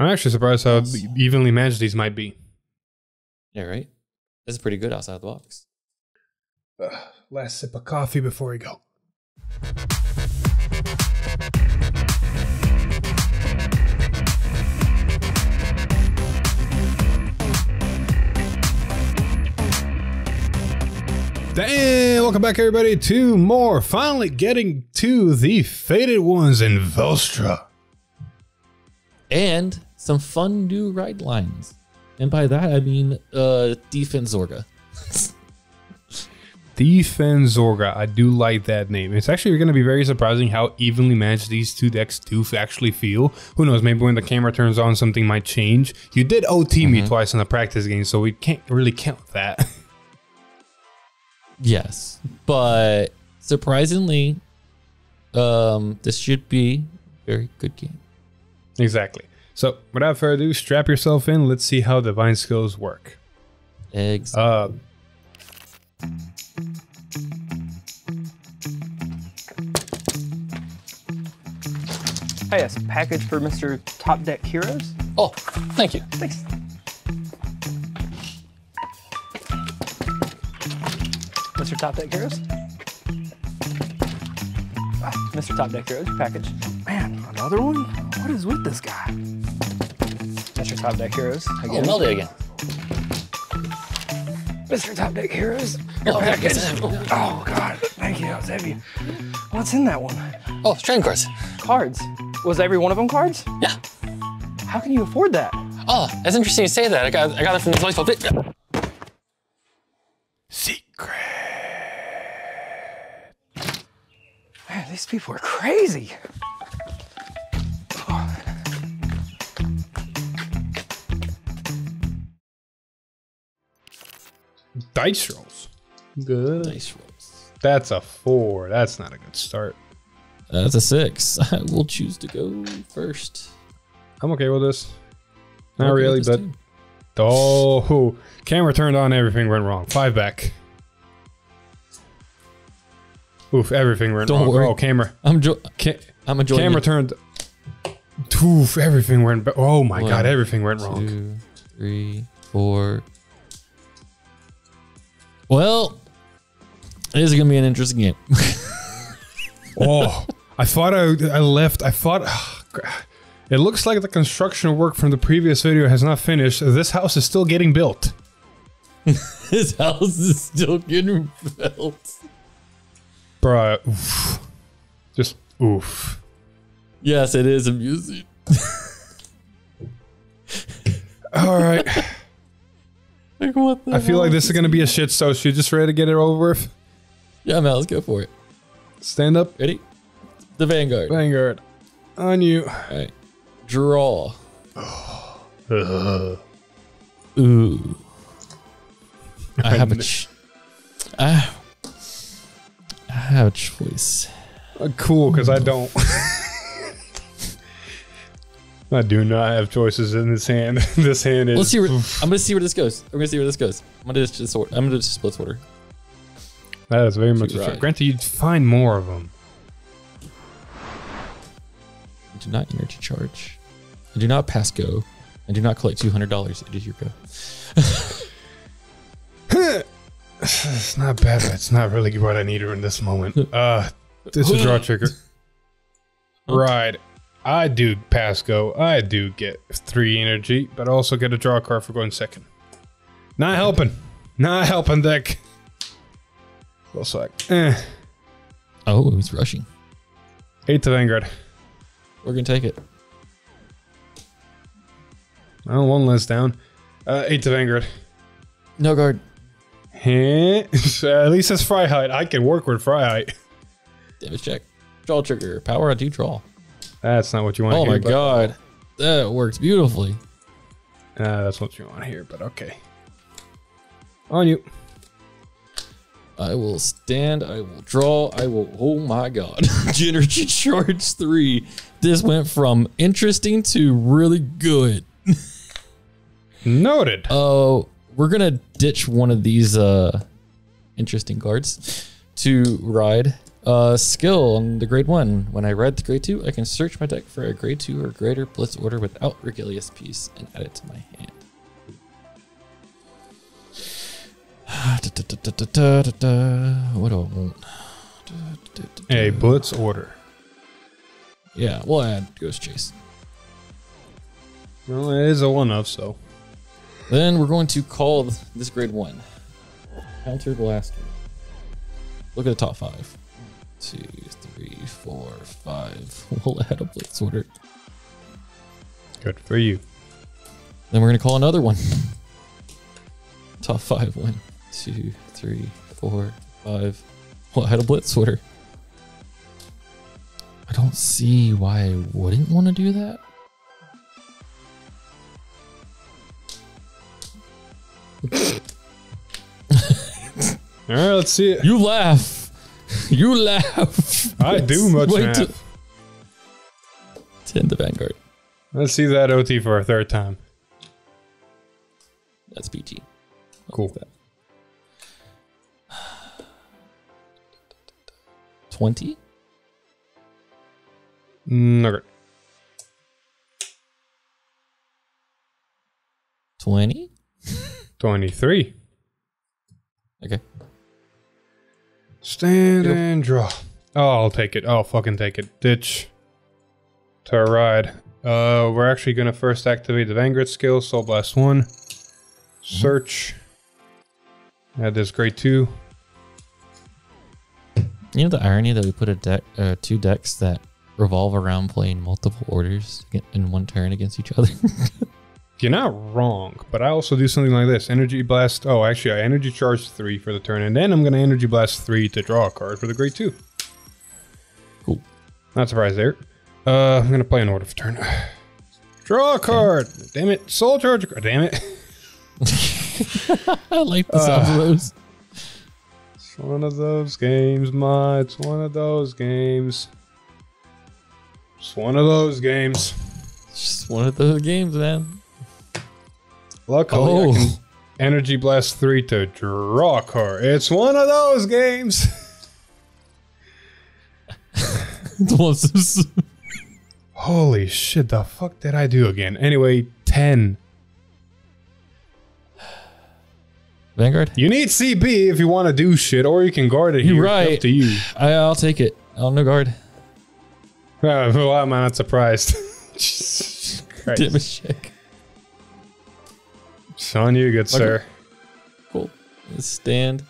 I'm actually surprised how evenly matched these might be. Yeah, right? This is pretty good outside the box. Last sip of coffee before we go. Damn! Welcome back, everybody, to more. Finally getting to the Fated Ones in Welstra. And some fun new ride lines. And by that, I mean Defenzorga. Defenzorga. I do like that name. It's actually going to be very surprising how evenly matched these two decks do actually feel. Who knows? Maybe when the camera turns on, something might change. You did OT me twice in the practice game, so we can't really count that. Yes. But surprisingly, this should be a very good game. Exactly. So without further ado, strap yourself in. Let's see how divine skills work. Exactly. Hey, that's a package for Mr. Top Deck Heroes. Oh, thank you. Thanks. Mr. Top Deck Heroes. Mr. Top Deck Heroes package. Man, another one? What is with this guy? Mr. Top Deck Heroes. Again. Oh, Melda again. Mr. Top Deck Heroes. Your package. Oh, God. Thank you. That was heavy. What's in that one? Oh, trading cards. Cards? Was every one of them cards? Yeah. How can you afford that? Oh, that's interesting you say that. I got it from this delightful bit. Secret. Man, these people are crazy. Oh. Dice rolls. Good. Dice rolls. That's a 4. That's not a good start. That's a 6. I will choose to go first. I'm okay with this. Not okay really, but... Team. Oh, camera turned on. Everything went wrong. 5 back. Oof, everything went wrong. Don't worry. Oh, camera. I'm enjoying camera it. Turned. Oof, everything went. Oh my God, everything went wrong. 2, 3, 4. Well, this is gonna be an interesting game. Oh, I thought I left. I thought. Oh, God. It looks like the construction work from the previous video has not finished. This house is still getting built. This house is still getting built. Bruh, oof. Just oof. Yes, it is amusing. All right. Like, what the I feel like this is going to be a shit show. You just ready to get it over with? Yeah, man, let's go for it. Stand up. Ready? The Vanguard. Vanguard. On you. All right. Draw. Ooh. I have a choice. Cool, because I don't. I do not have choices in this hand. This hand is. Let's see. I'm gonna see where this goes. I'm gonna see where this goes. I'm gonna just order. I'm gonna just split order. That is very much a trick. Granted, you'd find more of them. I do not energy charge. I do not pass go. I do not collect $200. It is your go. It's not bad, but it's not really what I needed in this moment. It's a draw trigger. Right. I do pass go. I do get 3 energy, but I also get a draw card for going second. Not helping. Not helping, deck. Looks like. Oh, he's rushing. 8 to Vanguard. We're going to take it. Oh, one less down. 8 to Vanguard. No guard. At least it's Fryheit. I can work with Fryheit. Damage check. Draw trigger. Power, I do draw. That's not what you want to hear. Oh my God. That works beautifully. That's what you want to hear, but okay. On you. I will stand. I will draw. I will. Oh my God. Energy charge 3. This went from interesting to really good. Noted. Oh. We're gonna ditch one of these interesting cards to ride skill on the grade 1. When I ride to grade 2, I can search my deck for a grade 2 or greater Blitz order without Regilius piece and add it to my hand. What do I want? A Blitz order. Yeah, we'll add Ghost Chase. Well, it is a one-off, so. Then we're going to call this grade 1. Counter Blaster. Look at the top 5. 2, 3, 4, 5. We'll add a Blitz order. Good for you. Then we're going to call another one. Top 5. 1, 2, 3, 4, 5. Well, I had a Blitz order. I don't see why I wouldn't want to do that. All right, let's see it. You laugh. You laugh. I do much laugh. 10 to Vanguard. Let's see that OT for a third time. That's BT. I'll cool. 20? Okay. 20? 23. Okay. Stand and draw. Oh, I'll take it. I'll fucking take it. Ditch. To ride. We're actually going to first activate the Vanguard skill. Soul Blast 1. Search. Add this grade 2. You know the irony that we put a deck, 2 decks that revolve around playing multiple orders in one turn against each other? You're not wrong, but I also do something like this. Energy Blast. Oh, actually, I Energy Charge 3 for the turn, and then I'm going to Energy Blast 3 to draw a card for the grade 2. Cool. Not surprised there. I'm going to play an order for turn. Draw a card! Damn it. Soul Charge a card. Damn it. I like the sound of those. One of those games, Ma. It's one of those games. It's one of those games. It's just one of those games, man. Luckily, I can Energy Blast 3 to draw a card. It's one of those games. Holy shit, the fuck did I do again? Anyway, 10. Vanguard? You need CB if you want to do shit, or you can guard it. You're right. Up to you. I'll take it. I'll no guard. Why am I not surprised? Jesus Christ. It's on you, good sir. Cool. Let's stand.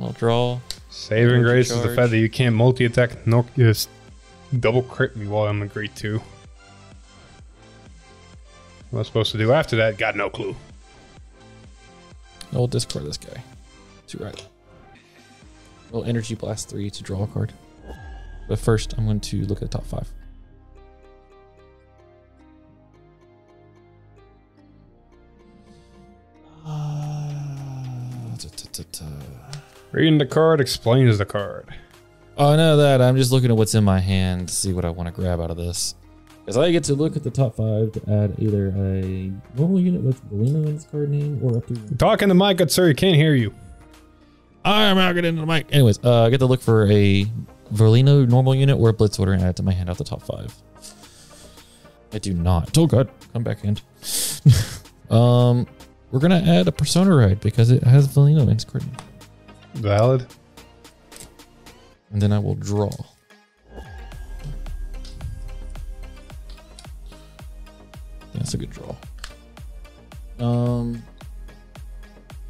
I'll draw. Saving grace is the fact that you can't multi-attack. No, just double crit me while I'm in grade 2. What am I supposed to do after that? Got no clue. I'll discard this guy. To right. I'll Energy Blast 3 to draw a card. But first, I'm going to look at the top 5. Reading the card explains the card. Oh, no, that. I'm just looking at what's in my hand to see what I want to grab out of this. Because I get to look at the top 5 to add either a normal unit with Veleno in its card name or up to... Talking to Mike, good sir, you can't hear you. I'm out getting into the mic. Anyways, I get to look for a Veleno normal unit or a Blitz order and add it to my hand out the top 5. I do not. Oh god, come back in. We're going to add a Persona Ride because it has Veleno in its card name. Valid. And then I will draw. That's a good draw.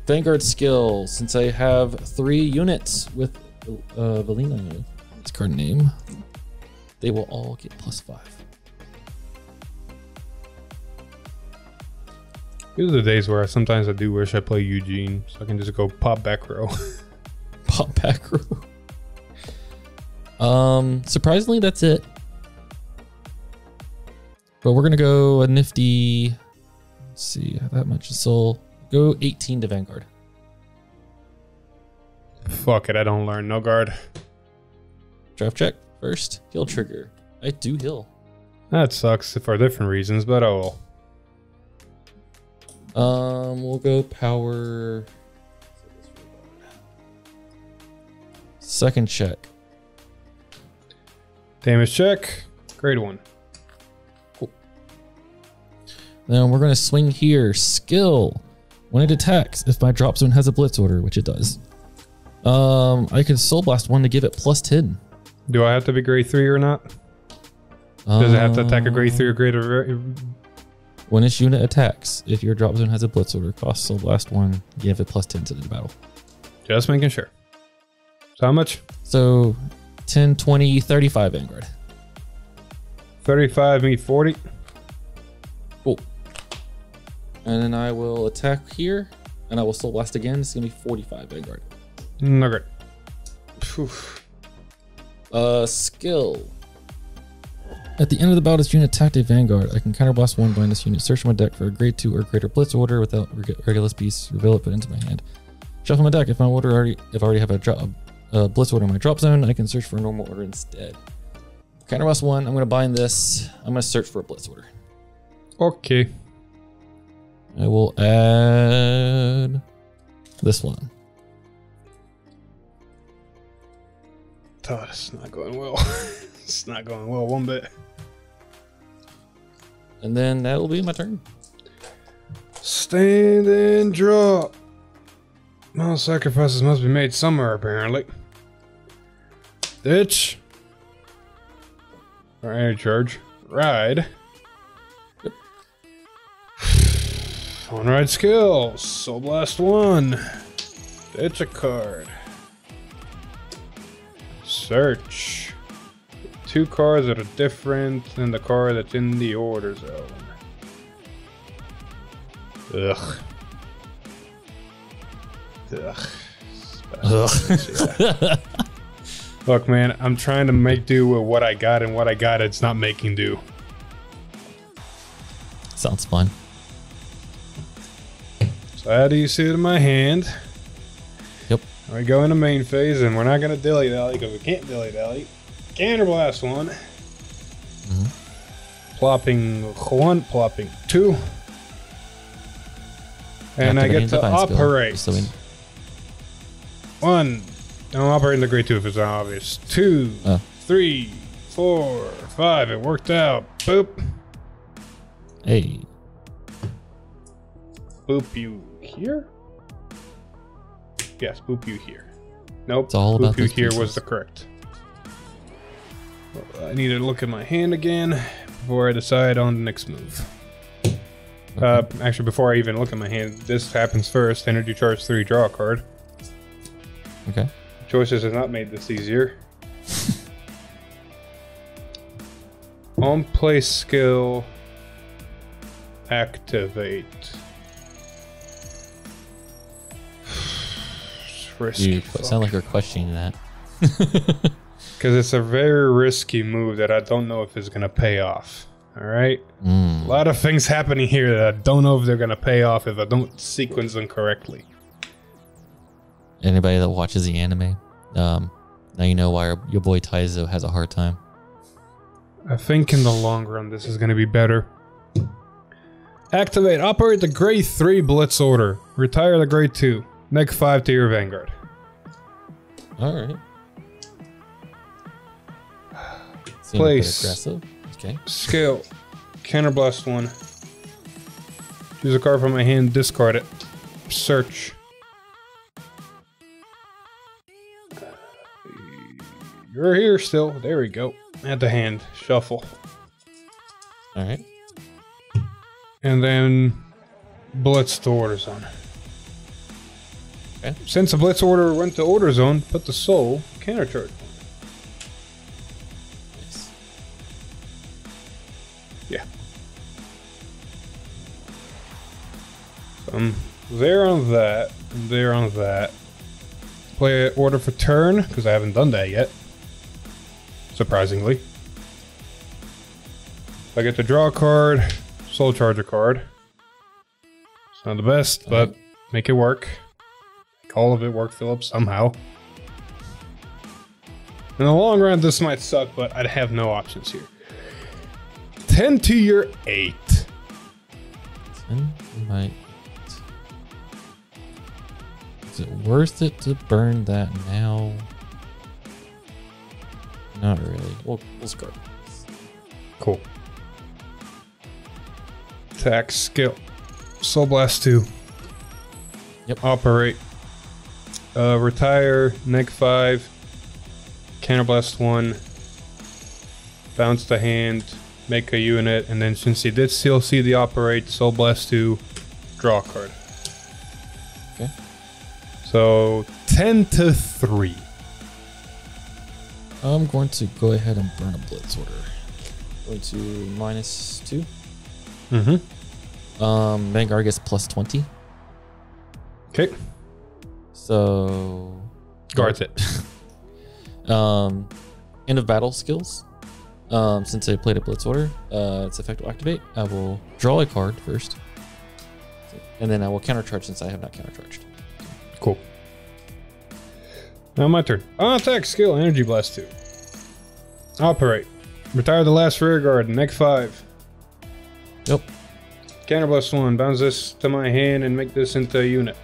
Vanguard skill. Since I have 3 units with Veleno, its card name, they will all get +5. These are the days where sometimes I do wish I play Eugene, so I can just go pop back row. Pop back row. Surprisingly, that's it. But we're going to go a nifty, let's see, that much is soul. Go 18 to Vanguard. Fuck it, I don't learn. No guard. Draft check first. Heal trigger. I do heal. That sucks for different reasons, but oh well. We'll go power. Second check. Damage check. Grade 1. Cool. Then we're going to swing here. Skill. When it attacks, if my drop zone has a blitz order, which it does, I can soul blast one to give it plus 10. Do I have to be grade 3 or not? Does it have to attack a grade 3 or greater? When this unit attacks, if your drop zone has a blitz order, cost soul blast one, you have a plus 10 to the battle. Just making sure. So how much? So 10, 20, 35 Vanguard. 35 meet 40. Cool. And then I will attack here, and I will soul blast again. It's gonna be 45 Vanguard. No great. Poof. Skill. At the end of the battle, this unit attacked a Vanguard. I can counter blast one, bind this unit, search my deck for a grade 2 or greater blitz order without Regulus Beast, reveal it, put it into my hand. Shuffle my deck. If my order already, if I already have a blitz order in my drop zone, I can search for a normal order instead. Counter blast one, I'm gonna bind this. I'm gonna search for a blitz order. Okay. I will add this one. Oh, that's not going well. It's not going well one bit. And then that will be my turn. Stand and drop. No sacrifices must be made somewhere, apparently. Ditch. Or air charge. Ride. Yep. On ride skills. Soul Blast 1. Ditch a card. Search. 2 cards that are different than the card that's in the order zone. Ugh. Ugh. Ugh. Look, man, I'm trying to make do with what I got, and what I got, it's not making do. Sounds fun. So how do you see it in my hand? Yep. We go into main phase, and we're not going to dilly-dally, because we can't dilly-dally. Counter blast one. Mm-hmm. Plopping one, plopping two. And I get to operate. One. I'm operating the grade 2 if it's not obvious. 2, 3, 4, 5. It worked out. Boop. Hey. Boop you here? Yes, boop you here. Nope. It's all about boop you here pieces. Was the correct. I need to look at my hand again before I decide on the next move. Actually, before I even look at my hand, this happens first. Energy charge 3, draw a card. Okay. Choices have not made this easier. On play skill, activate. You sound like you're questioning that. Because it's a very risky move that I don't know if it's going to pay off. All right? Mm. A lot of things happening here that I don't know if they're going to pay off if I don't sequence them correctly. Anybody that watches the anime, now you know why your boy Taizo has a hard time. I think in the long run, this is going to be better. Activate. Operate the grade 3 blitz order. Retire the grade 2. Neck 5 to your Vanguard. All right. Place. Okay. Scale. Counter blast 1. Choose a card from my hand. Discard it. Search. You're here still. There we go. Add the hand. Shuffle. All right. And then blitz to order zone. Okay. Since the blitz order went to order zone, put the soul counter charge. There on that, and there on that. Play an order for turn, because I haven't done that yet. Surprisingly. I get to draw a card, soul charge a card. It's not the best, but make it work. Make all of it work, Philip, somehow. In the long run, this might suck, but I'd have no options here. 10 to your 8. 10 to my 8. Is it worth it to burn that now? Not really. We'll score. Cool. Attack skill. Soul Blast 2. Yep. Operate. Retire. Neg 5. Counter Blast 1. Bounce the hand. Make a unit. And then since he did CLC the operate, Soul Blast 2. Draw a card. Okay. So 10-3. I'm going to go ahead and burn a Blitz Order. Going to -2. Mm-hmm. Vanguard gets +20. Okay. So guards it. End of battle skills. Since I played a Blitz Order, its effect will activate. I will draw a card first, and then I will countercharge since I have not countercharged. Cool. Now my turn. Attack skill, energy blast 2. Operate. Retire the last rear guard, neg 5. Yep. Counter blast 1, bounce this to my hand and make this into a unit.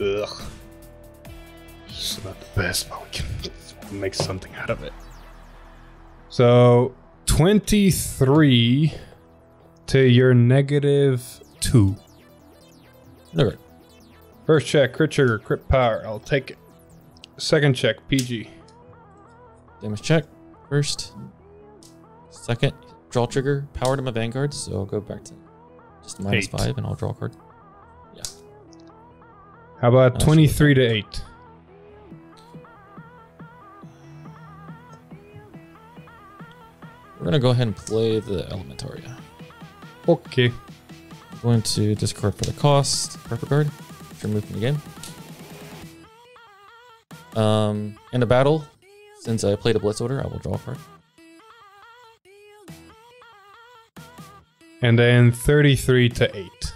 Ugh. It's not the best, but we can make something out of it. So, 23 to your -2. Alright. First check, crit trigger, crit power. I'll take it. Second check, PG. Damage check. First. Second. Draw trigger. Power to my Vanguard, so I'll go back to just -5 and I'll draw a card. Yeah. How about 23 to 8? We're going to go ahead and play the Elementaria. Okay. I'm going to discard for the cost. Purple guard. Remove from the game. In a battle, since I played a Blitz Order, I will draw a card. And then 33 to 8.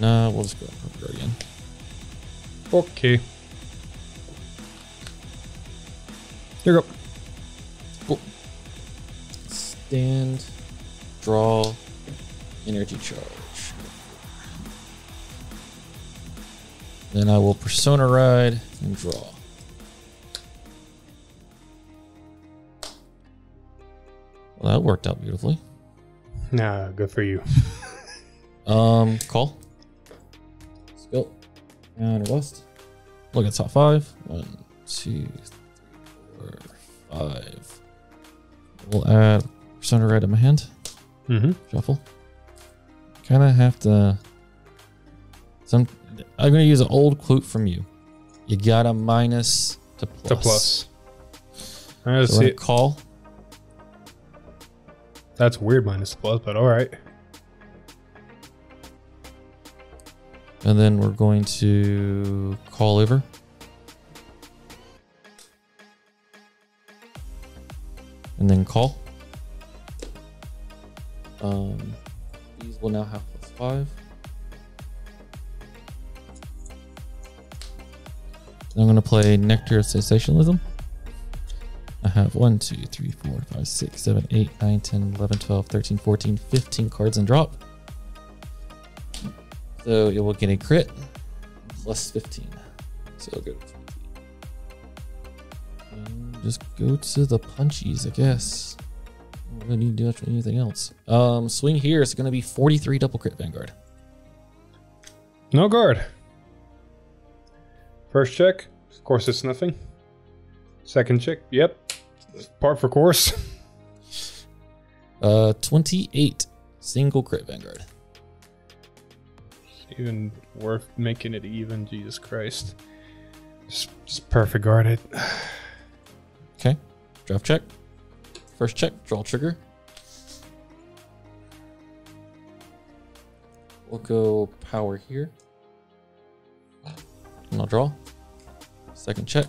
No, we'll just go over again. Okay. Here we go. Cool. Stand, draw, energy charge. Then I will Persona Ride and draw. Well, that worked out beautifully. Nah, good for you. Call. Let's go. And rest. Look at top 5. 1, 2, 3, 4, 5. We'll add Persona Ride in my hand. Mm-hmm. Shuffle. Kind of have to. I'm going to use an old quote from you. You got a minus to plus. To plus. All right, let's see. Call. That's weird, minus to plus, but all right. And then we're going to call over. And then call. These will now have +5. I'm going to play Nectar of Sensationalism. I have 1, 2, 3, 4, 5, 6, 7, 8, 9, 10, 11, 12, 13, 14, 15 cards in drop. So it will get a crit +15. So I'll go to 20. And just go to the punchies, I guess. I don't really need to do anything else. Swing here is going to be 43 double crit Vanguard. No guard. First check, of course it's nothing. Second check, yep. Par for course. 28 single crit Vanguard. It's even worth making it even, Jesus Christ. Just perfect guarded. Okay, draft check. First check, draw trigger. We'll go power here. And I'll draw. Second check.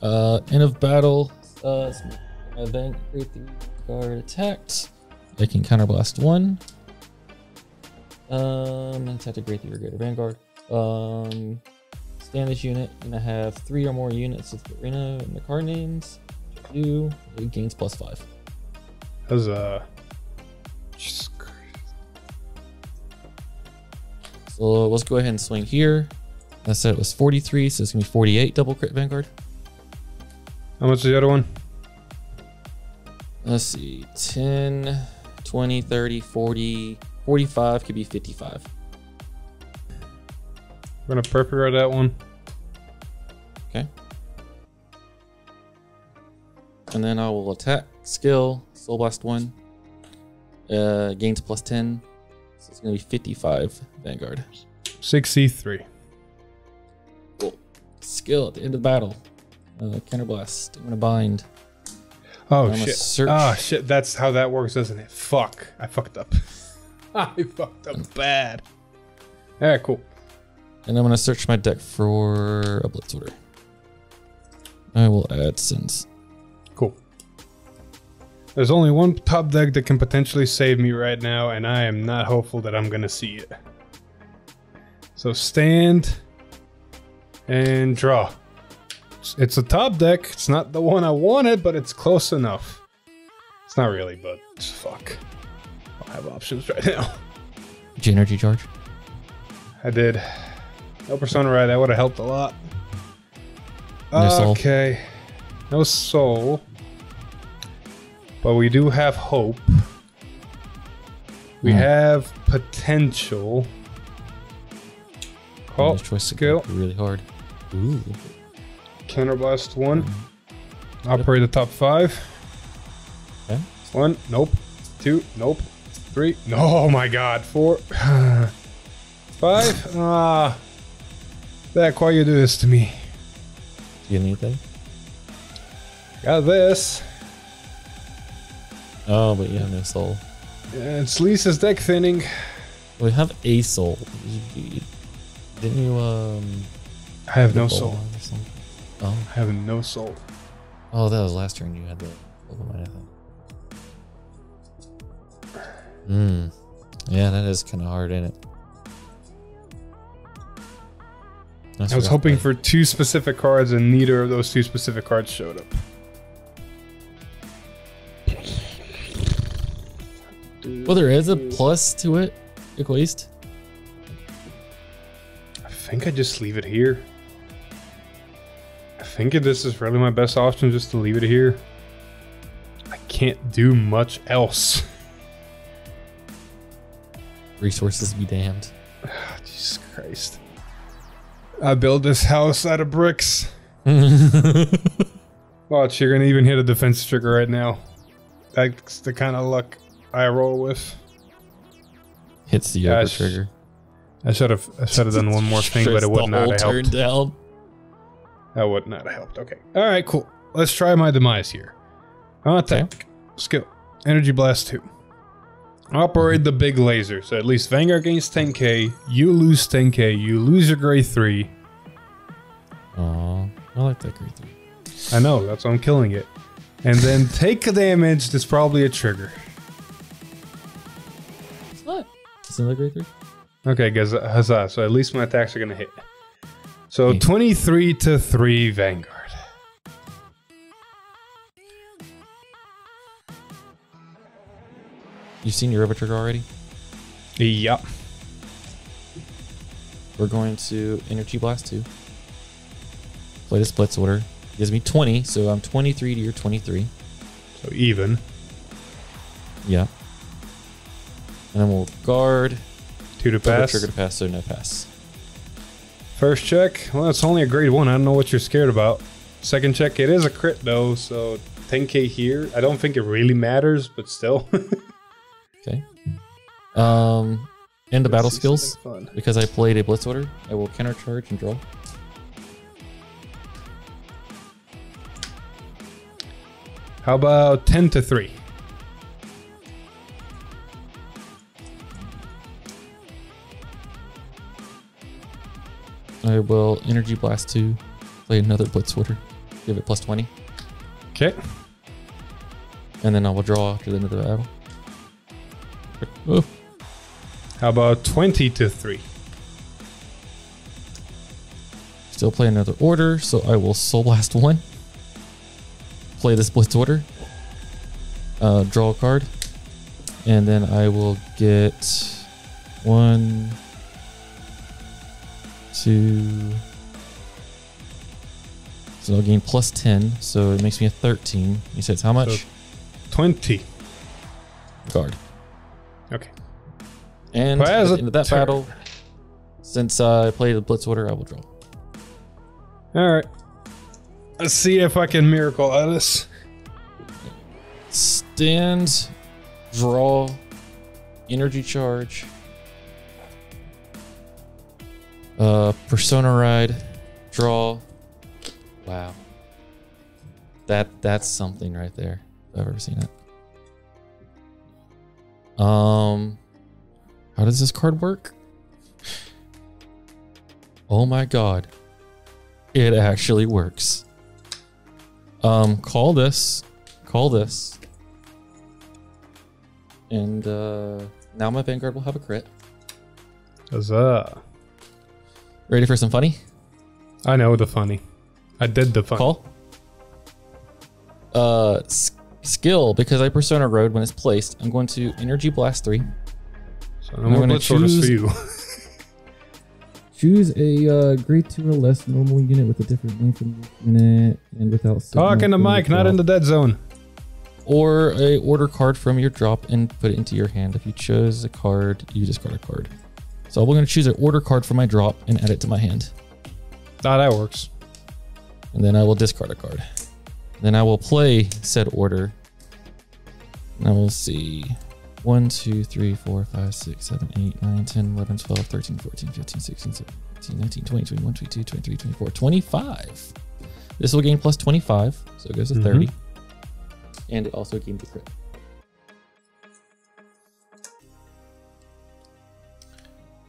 End of battle. Then create the guard attacked. I can counterblast 1. And attack to create the greater Vanguard. Stand this unit, and I have 3 or more units of the arena and the card names. Do it gains +5. Huzzah. So let's go ahead and swing here. I said it was 43, so it's gonna be 48 double crit Vanguard. How much is the other one? Let's see, 10, 20, 30, 40, 45, could be 55. We're gonna purple ride that one. Okay. And then I will attack skill, Soul Blast 1. Gains plus 10. So it's gonna be 55 Vanguard. 6C3. Cool. Skill at the end of the battle. Counter Blast. I'm gonna bind. Oh shit. Oh shit, that's how that works, isn't it? Fuck. I fucked up. I fucked up bad. Alright, cool. And I'm gonna search my deck for a Blitz Order. I will add Sins. Cool. There's only one top deck that can potentially save me right now, and I am not hopeful that I'm gonna see it. So stand and draw. It's a top deck. It's not the one I wanted, but it's close enough. It's not really, but fuck. I don't have options right now. Did you energy charge? I did. No Persona Ride. That would have helped a lot. No okay. Soul. No soul. But we do have hope. We have potential. Call skill. Really hard. Ooh. Counter Blast 1. Operate the top 5. Okay. 1. Nope. 2. Nope. 3. No, oh my god. 4. 5. Ah. Zach, why you do this to me? You need anything? Got this. Oh, but you have no soul. Yeah, it's Lisa's deck thinning. We have a soul. Didn't you, I have no soul. Oh. I have no soul. Oh, that was last turn you had the Bulbamon, I think. Hmm. Yeah, that is kind of hard, isn't it? I was hoping for two specific cards, and neither of those two specific cards showed up. Well, there is a plus to it, at least. I think I just leave it here. I think this is really my best option, just to leave it here. I can't do much else. Resources be damned. Oh, Jesus Christ. I build this house out of bricks. Watch, you're gonna even hit a defensive trigger right now. That's the kind of luck I roll with. Hits the over trigger. I should have done one more thing, but it would not have helped. Down. That would not have helped. Okay. All right. Cool. Let's try my demise here. Attack, skill, energy blast 2. Operate the big laser. So at least Vanguard gains 10k. You lose 10k. You lose your grade 3. Aww. I like that grade 3. I know. That's why I'm killing it. And then take a damage. That's probably a trigger. It's not. It's another grade 3. Okay, guys. Huzzah. So at least my attacks are going to hit. So 23 to 3 Vanguard. You've seen your overtrigger already? Yep. We're going to energy blast 2. Play the splits order. It gives me 20, so I'm 23 to your 23. So even. Yeah. And then we'll guard. 2 to pass. Overtrigger to pass, so no pass. First check. Well, it's only a grade 1. I don't know what you're scared about. Second check. It is a crit though, so 10k here. I don't think it really matters, but still. Okay. And the battle skills. Because I played a blitz order, I will counter charge and draw. How about 10 to 3? I will energy blast 2, play another blitz order, give it plus 20. Okay. And then I will draw after the end of the battle. Ooh. How about 20 to 3? Still play another order, so I will soul blast 1. Play this blitz order. Draw a card. And then I will get 1, 2. So I'll gain plus 10, so it makes me a 13. You said it's how much? So 20. Guard. Okay. And at the end of that battle, since I played the Blitz Order, I will draw. All right. Let's see if I can miracle at us. Stand, draw, energy charge, Persona Ride, draw. Wow. That's something right there. If I've ever seen it. How does this card work? Oh my god. It actually works. Call this. And now my Vanguard will have a crit. Huzzah. Ready for some funny? I know the funny. I did the fun. Call. Skill, because I Persona Ride when it's placed, I'm going to Energy Blast 3. So I'm going to choose a grade 2 or less normal unit with a different name from the unit and without... Talk in the mic, not in the dead zone. Or a order card from your drop and put it into your hand. If you chose a card, you discard a card. So I'm going to choose an order card from my drop and add it to my hand. Ah, that works. And then I will discard a card. Then I will play said order. And I will see 1, 2, 3, 4, 5, 6, 7, 8, 9, 10, 11, 12, 13, 14, 15, 16, 17, 18, 19, 20, 21, 22, 23, 24, 25. This will gain plus 25, so it goes to 30. And it also gained the crit.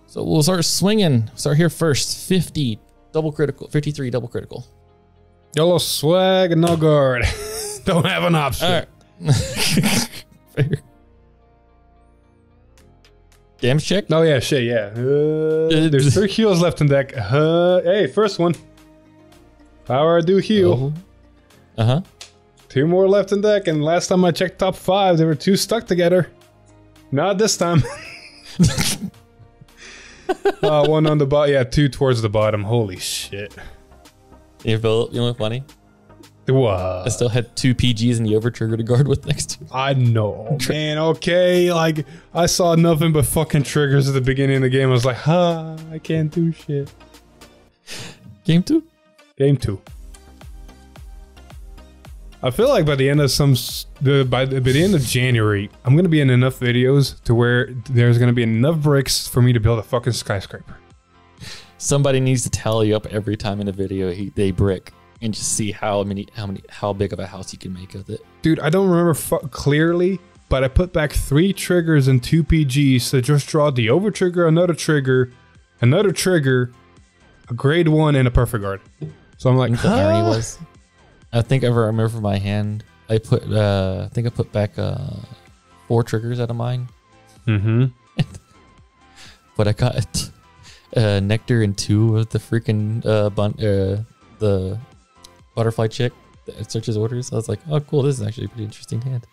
So we'll start swinging. Start here first. 50 double critical, 53 double critical. YOLO swag and no guard. Don't have an option. All right. Fair. Damage check? Oh, yeah, shit, yeah. There's 3 heals left in deck. Hey, first one. Power do heal. Oh. Uh-huh. 2 more left in deck, and last time I checked top 5, there were 2 stuck together. Not this time. One on the bottom. Yeah, 2 towards the bottom. Holy shit. You know what's funny? What? I still had 2 PGs and you over-triggered a guard with next to. I know. Man, okay. Like, I saw nothing but fucking triggers at the beginning of the game. I was like, huh, I can't do shit. Game 2? Game 2. I feel like by the end of by the end of January, I'm going to be in enough videos to where there's going to be enough bricks for me to build a fucking skyscraper. Somebody needs to tally up every time in a video they brick and just see how big of a house you can make with it. Dude, I don't remember clearly, but I put back 3 triggers and 2 PGs to just draw the over trigger, another trigger, a grade 1, and a perfect guard. So I'm like, the irony was, I think I remember from my hand, I put I put back 4 triggers out of mine. But I got Nectar and 2 of the freaking the butterfly chick that searches orders. I was like, oh cool, this is actually a pretty interesting hand.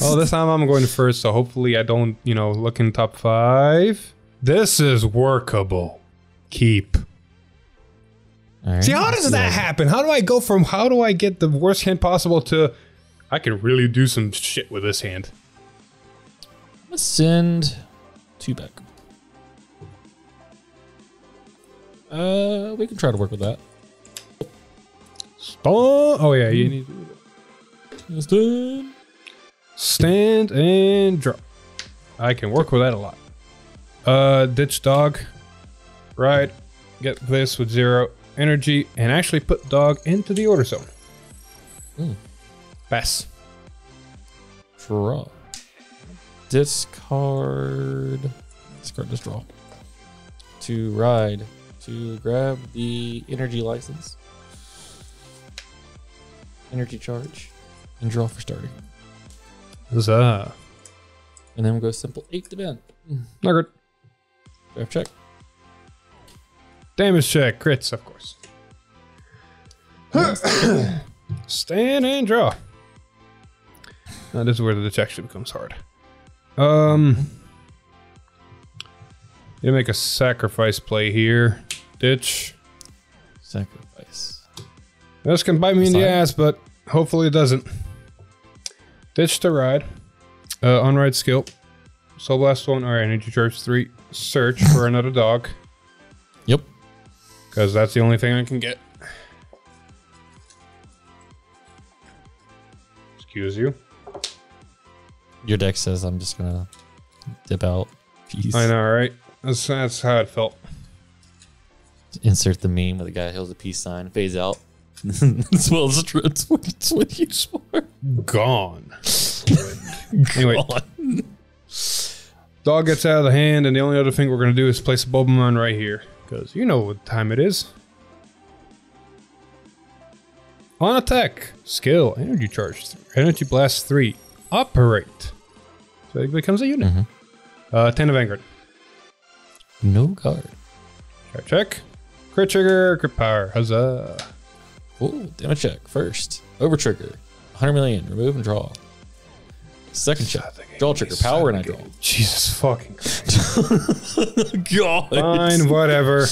Oh, this time I'm going first, so hopefully I don't, you know, look in top 5. This is workable. Keep. All right, see, how does that happen? How do I go from how do I get the worst hand possible to I could really do some shit with this hand? Let's send 2 back. We can try to work with that. Oh yeah, you need to stand and drop. I can work with that a lot. Ditch dog. Right. Get this with 0 energy and actually put dog into the order zone. Pass. Draw. Discard. Discard this draw. To ride. To grab the energy license, energy charge, and draw for starting. Huzzah. And then we'll go simple 8 demand. Not good. Draft check. Damage check. Crits, of course. Stand and draw. Now this is where the ditch actually becomes hard. You make a sacrifice play here. Ditch. Sacrifice. This can bite me in the ass, but hopefully it doesn't. Ditch to ride. On ride skill. Soul Blast 1, alright, energy charge 3. Search for another dog. Yep. Because that's the only thing I can get. Excuse you. Your deck says I'm just gonna dip out. Peace. I know, right? That's how it felt. Insert the meme with the guy who holds a peace sign, phase out. As well as it's what you swore. Gone. Anyway. Dog gets out of the hand, and the only other thing we're gonna do is place a Bulbamon right here. Because you know what time it is. On attack. Skill. Energy charge. Energy blast 3. Operate. So it becomes a unit. Mm-hmm. 10 of Vanguard. No guard. Check, check. Crit trigger. Crit power. Huzzah. Ooh, damage check. First. Over trigger. 100 million. Remove and draw. Second shot. Draw trigger. Power and I draw. Jesus fucking God. Fine, whatever.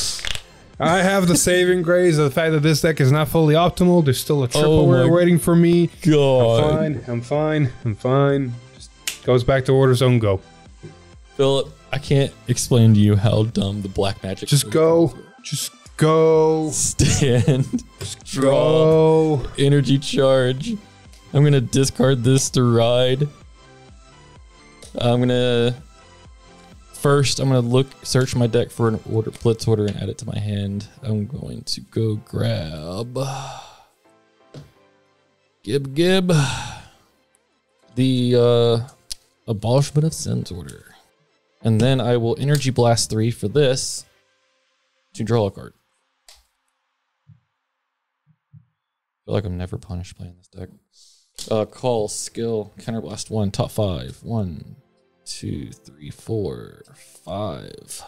I have the saving grace of the fact that this deck is not fully optimal. There's still a triple rare waiting for me. God. I'm fine. Just goes back to order zone. Go. Philip, I can't explain to you how dumb the black magic is. Just go. Stand. Just draw. Go. Energy charge. I'm going to discard this to ride. I'm going to search my deck for an order, blitz order, and add it to my hand. I'm going to go grab Gib, the abolishment of sins order. And then I will energy blast 3 for this to draw a card. I feel like I'm never punished playing this deck. Call, skill, counter blast 1, top 5. 1, 2, 3, 4, 5.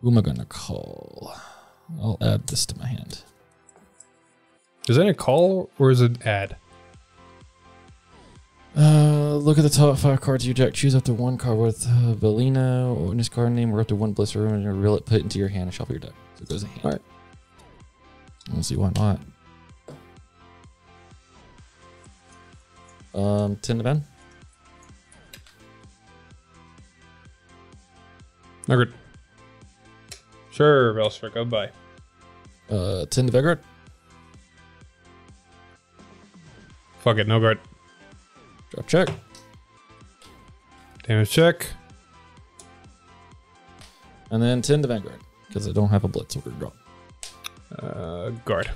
Who am I gonna call? I'll add this to my hand. Is that a call or is it add? Look at the top 5 cards of your deck. Choose up to 1 card with Veleno or this card name, or up to 1 blister and reel it, put it into your hand and shuffle your deck. So it goes in hand. Alright. We'll see why not. 10 to Ben. Vanguard. Sure, Welstra, go by. 10 to Vanguard. Fuck it, no guard. Drop check. Damage check. And then 10 to Vanguard, because I don't have a blitz order to drop. Guard.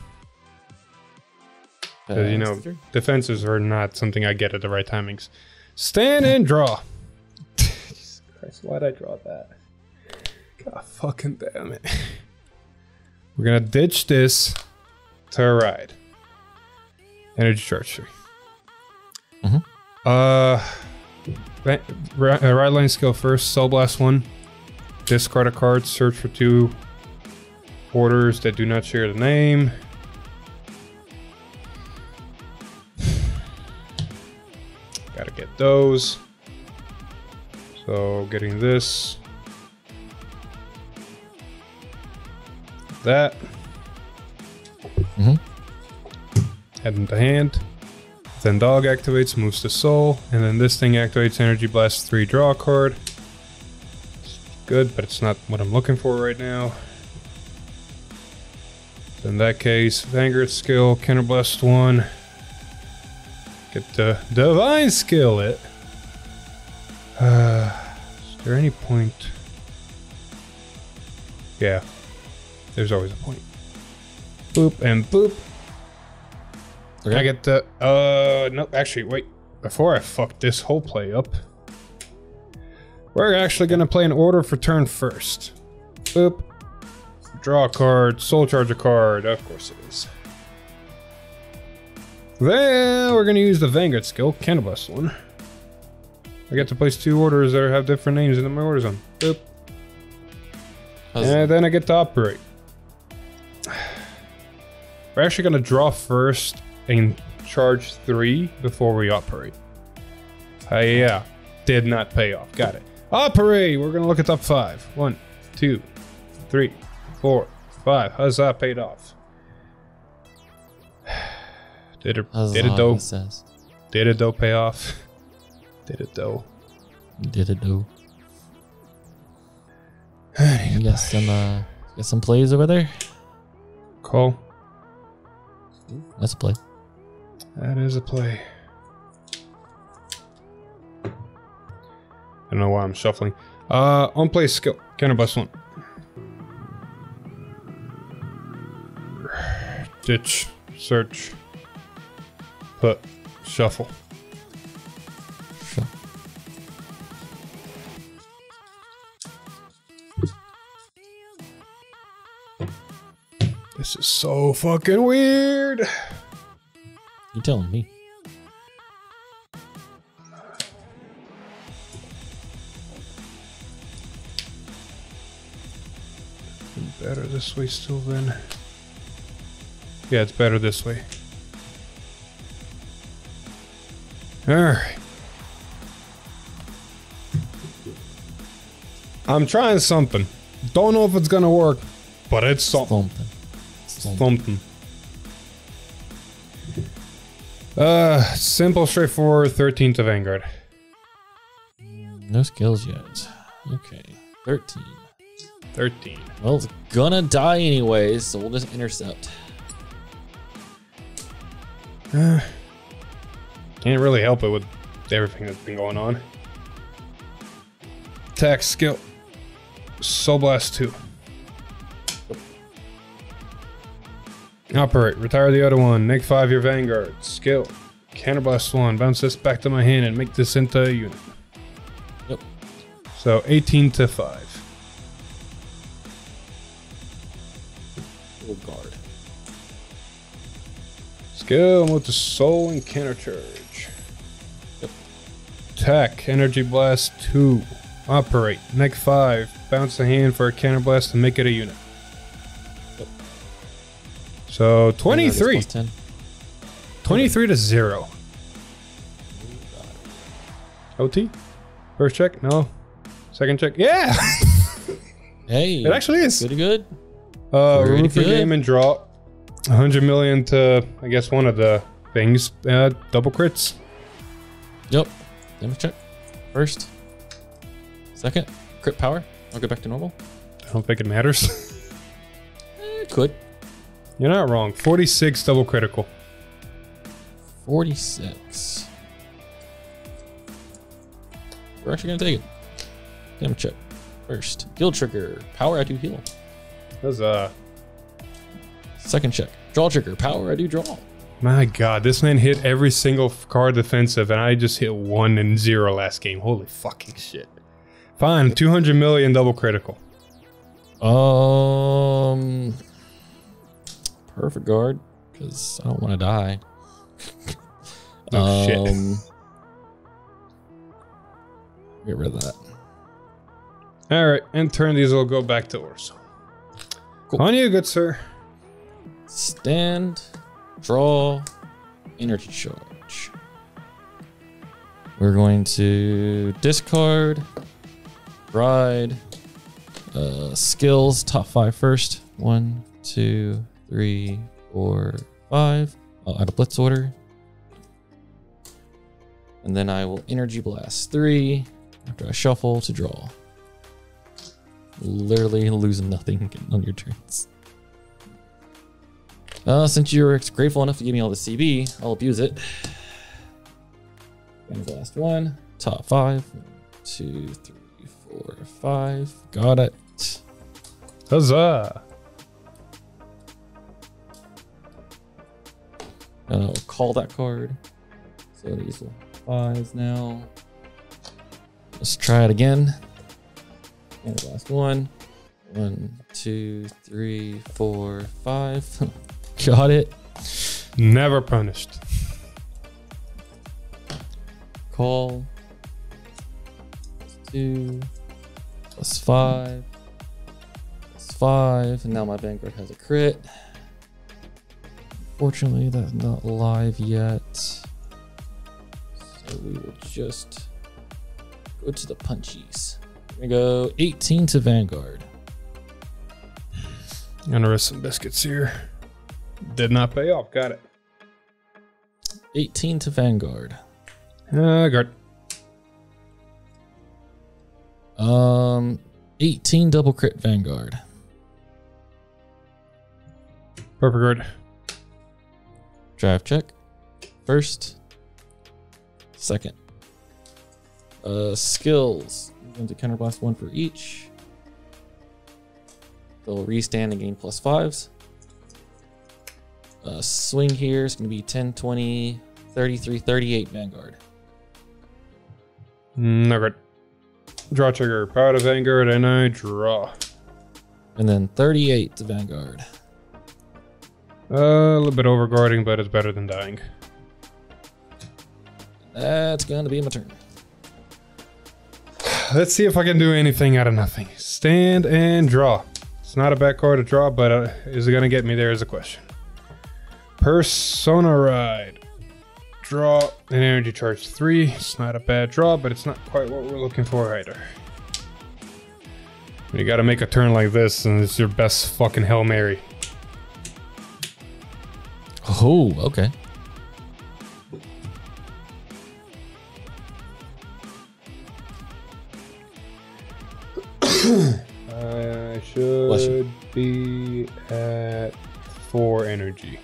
You know, defenses are not something I get at the right timings. Stand and draw. Jesus Christ, why'd I draw that? God fucking damn it. We're gonna ditch this to ride. Energy charge 3. Mm-hmm. Ride line skill first. Soul Blast 1. Discard a card. Search for 2 orders that do not share the name. Gotta get those. So getting this. That. Mm-hmm. Head into hand. Then dog activates, moves to soul. And then this thing activates energy blast 3, draw card. It's good, but it's not what I'm looking for right now. In that case, Vanguard skill, Counter Blast 1. Get the Divine Skill it. Is there any point? Yeah. There's always a point. Boop and boop. Okay. I get the, no, actually, wait. Before I fuck this whole play up, we're actually gonna play an order for turn first. Boop. Draw a card, soul charge a card, of course it is. Then we're gonna use the Vanguard skill, Kennel Blast 1. I get to place 2 orders that have different names in my order zone. Boop. And then I get to operate. We're actually gonna draw first and charge 3 before we operate. Yeah, did not pay off, got it. Operate, we're gonna look at top 5. 1, 2. 3, 4, 5. How's that paid off? Did it though pay off? Did it though? You got some plays over there? Cool. That's a play. That is a play. I don't know why I'm shuffling. On play skill. Counter Blaster 1. Ditch. Search. Put. Shuffle. This is so fucking weird. You're telling me. Better this way still then. Yeah, it's better this way. Alright. I'm trying something. Don't know if it's gonna work, but it's something. Thumpton. Simple, straightforward, 13 to Vanguard. No skills yet. Okay, 13. 13. Well, it's gonna die anyways, so we'll just intercept. Can't really help it with everything that's been going on. Attack skill. Soul Blast 2. Operate. Retire the other one. Make 5 your Vanguard. Skill. Counter Blast 1. Bounce this back to my hand and make this into a unit. Yep. So 18 to 5. Old guard. Skill with the soul and counter charge. Yep. Attack. Energy Blast 2. Operate. Make 5. Bounce the hand for a Counter Blast and make it a unit. So 23. 23 to 0. OT? First check? No. Second check? Yeah! Hey. It actually is. Pretty good. Room for game and draw. 100 million to, I guess, one of the things. Double crits. Yep. Damage check. First. Second. Crit power. I'll go back to normal. I don't think it matters. It could. You're not wrong. 46 double critical. 46. We're actually gonna take it. Damage check. First. Guild trigger. Power I do heal. That's second check. Draw trigger. Power I do draw. My god, this man hit every single card defensive and I just hit 1 and 0 last game. Holy fucking shit. Fine, 200 million double critical. Perfect guard, because I don't want to die. Oh, shit. Get rid of that. Alright, and turn these will go back to Orso. Cool. On you, good sir. Stand, draw, energy charge. We're going to discard, ride, skills, top 5 first. 1, 2, 3, 4, 5. I'll add a blitz order. And then I will energy blast 3 after I shuffle to draw. Literally losing nothing on your turns. Since you're grateful enough to give me all the CB, I'll abuse it. And blast 1, top 5. 1, 2, 3, 4, 5. Got it. Huzzah! And I'll call that card. So these will 5s now. Let's try it again. And the last 1. 1, 2, 3, 4, 5. Got it. Never punished. Call. +2. +5. +5. And now my Vanguard has a crit. Fortunately, that's not live yet. So we will just go to the punchies. We're gonna go 18 to Vanguard. I'm gonna risk some biscuits here. Did not pay off, got it. 18 to Vanguard. Guard. 18 double crit Vanguard. Perfect guard. Drive check. First. Second. Skills. I'm going to counter blast one for each. They'll restand and gain +5s. Swing here is going to be 10, 20, 33, 38 Vanguard. No good. Draw trigger. Power to Vanguard, and I draw. And then 38 to Vanguard. A little bit overguarding, but it's better than dying. That's going to be my turn. Let's see if I can do anything out of nothing. Stand and draw. It's not a bad card to draw, but is it going to get me there is a question. Persona Ride. Draw an energy charge 3. It's not a bad draw, but it's not quite what we're looking for either. You got to make a turn like this, and it's your best fucking Hail Mary. Oh, okay. I should be at 4 energy.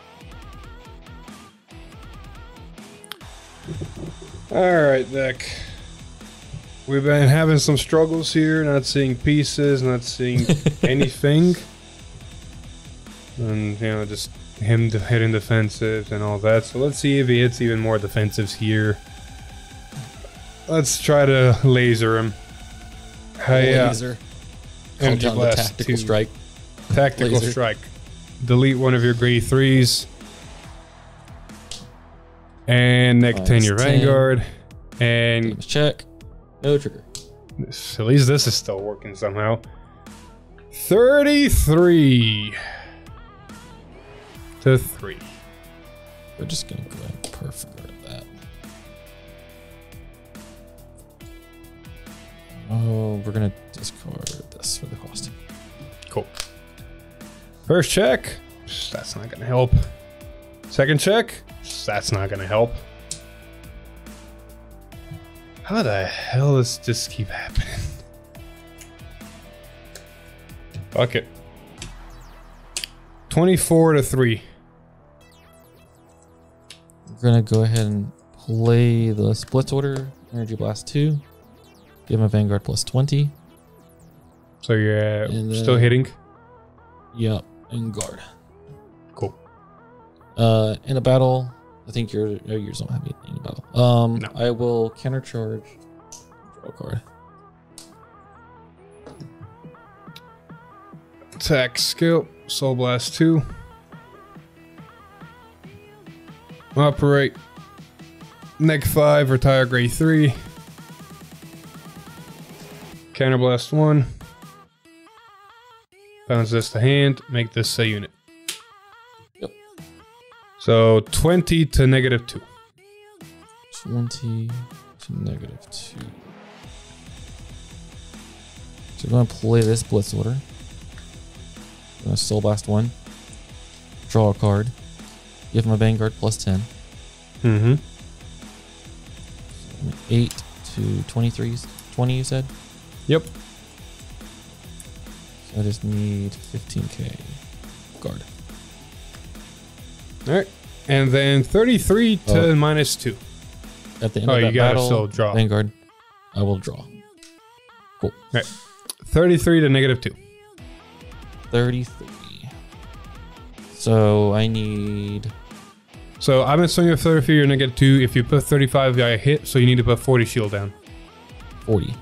Alright, Deck. We've been having some struggles here, not seeing pieces, not seeing anything. And, you know, just him hitting defensives and all that. So let's see if he hits even more defensives here. Let's try to laser him. Laser. Energy blast. Tactical strike. Tactical strike. Delete one of your grade 3s. And next 10 your Vanguard. And check. No trigger. At least this is still working somehow. 33 to 3. We're just gonna go ahead and perfect that. Oh, we're gonna discard this for the costing. Cool. First check. That's not gonna help. Second check. That's not gonna help. How the hell does this keep happening? Fuck it. 24 to 3. We're gonna go ahead and play the split order. Energy blast 2. Give my Vanguard +20. So you're still hitting? Yep, and guard. In a battle, I think yours don't have anything in a battle. No. I will countercharge, draw a card. Attack skill, Soul Blast 2. Operate. Neg 5, retire grade 3. Counter Blast 1. Bounce this to hand, make this a unit. So 20 to negative 2. 20 to negative 2. So we're going to play this blitz order. I'm going to Soul Blast 1. Draw a card. Give my Vanguard +10. Mm-hmm. So 8 to 23. 20 you said? Yep. So I just need 15k. Guard. All right, and then 33 to -2. At the end of that battle, still draw. Vanguard, I will draw. Cool. All right, 33 to -2. 33. So I need. So I'm assuming 33 or -2. If you put 35, I hit. So you need to put 40 shield down. 40.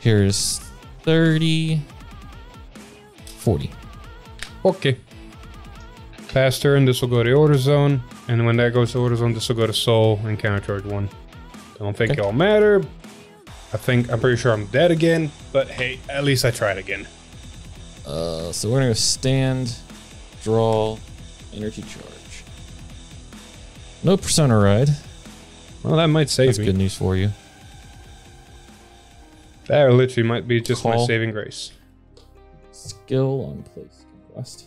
Here's 30. 40. Okay. Pass turn, this will go to order zone, and when that goes to order zone, this will go to soul and countercharge 1. Don't think it'll matter. I'm pretty sure I'm dead again, but hey, at least I tried again. So we're gonna stand, draw, energy charge. No Persona Ride. Well, that might save me. That's good news for you. That literally might be just my saving grace. skill on place quest.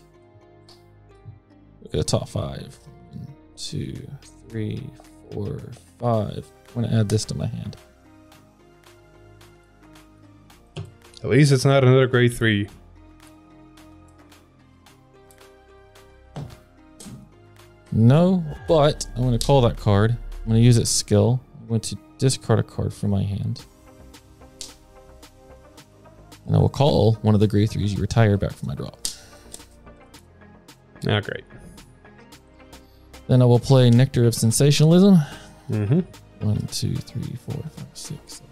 Look at the top 5. 1, 2, 3, 4, 5. I'm gonna add this to my hand. At least it's not another grade 3. No, but I'm going to call that card. I'm going to use its skill. I'm going to discard a card from my hand. And I will call one of the grade 3s you retire back from my draw. Ah, oh, great. Then I will play Nectar of Sensationalism. Mm-hmm. 1, 2, 3, 4, 5, 6, 7,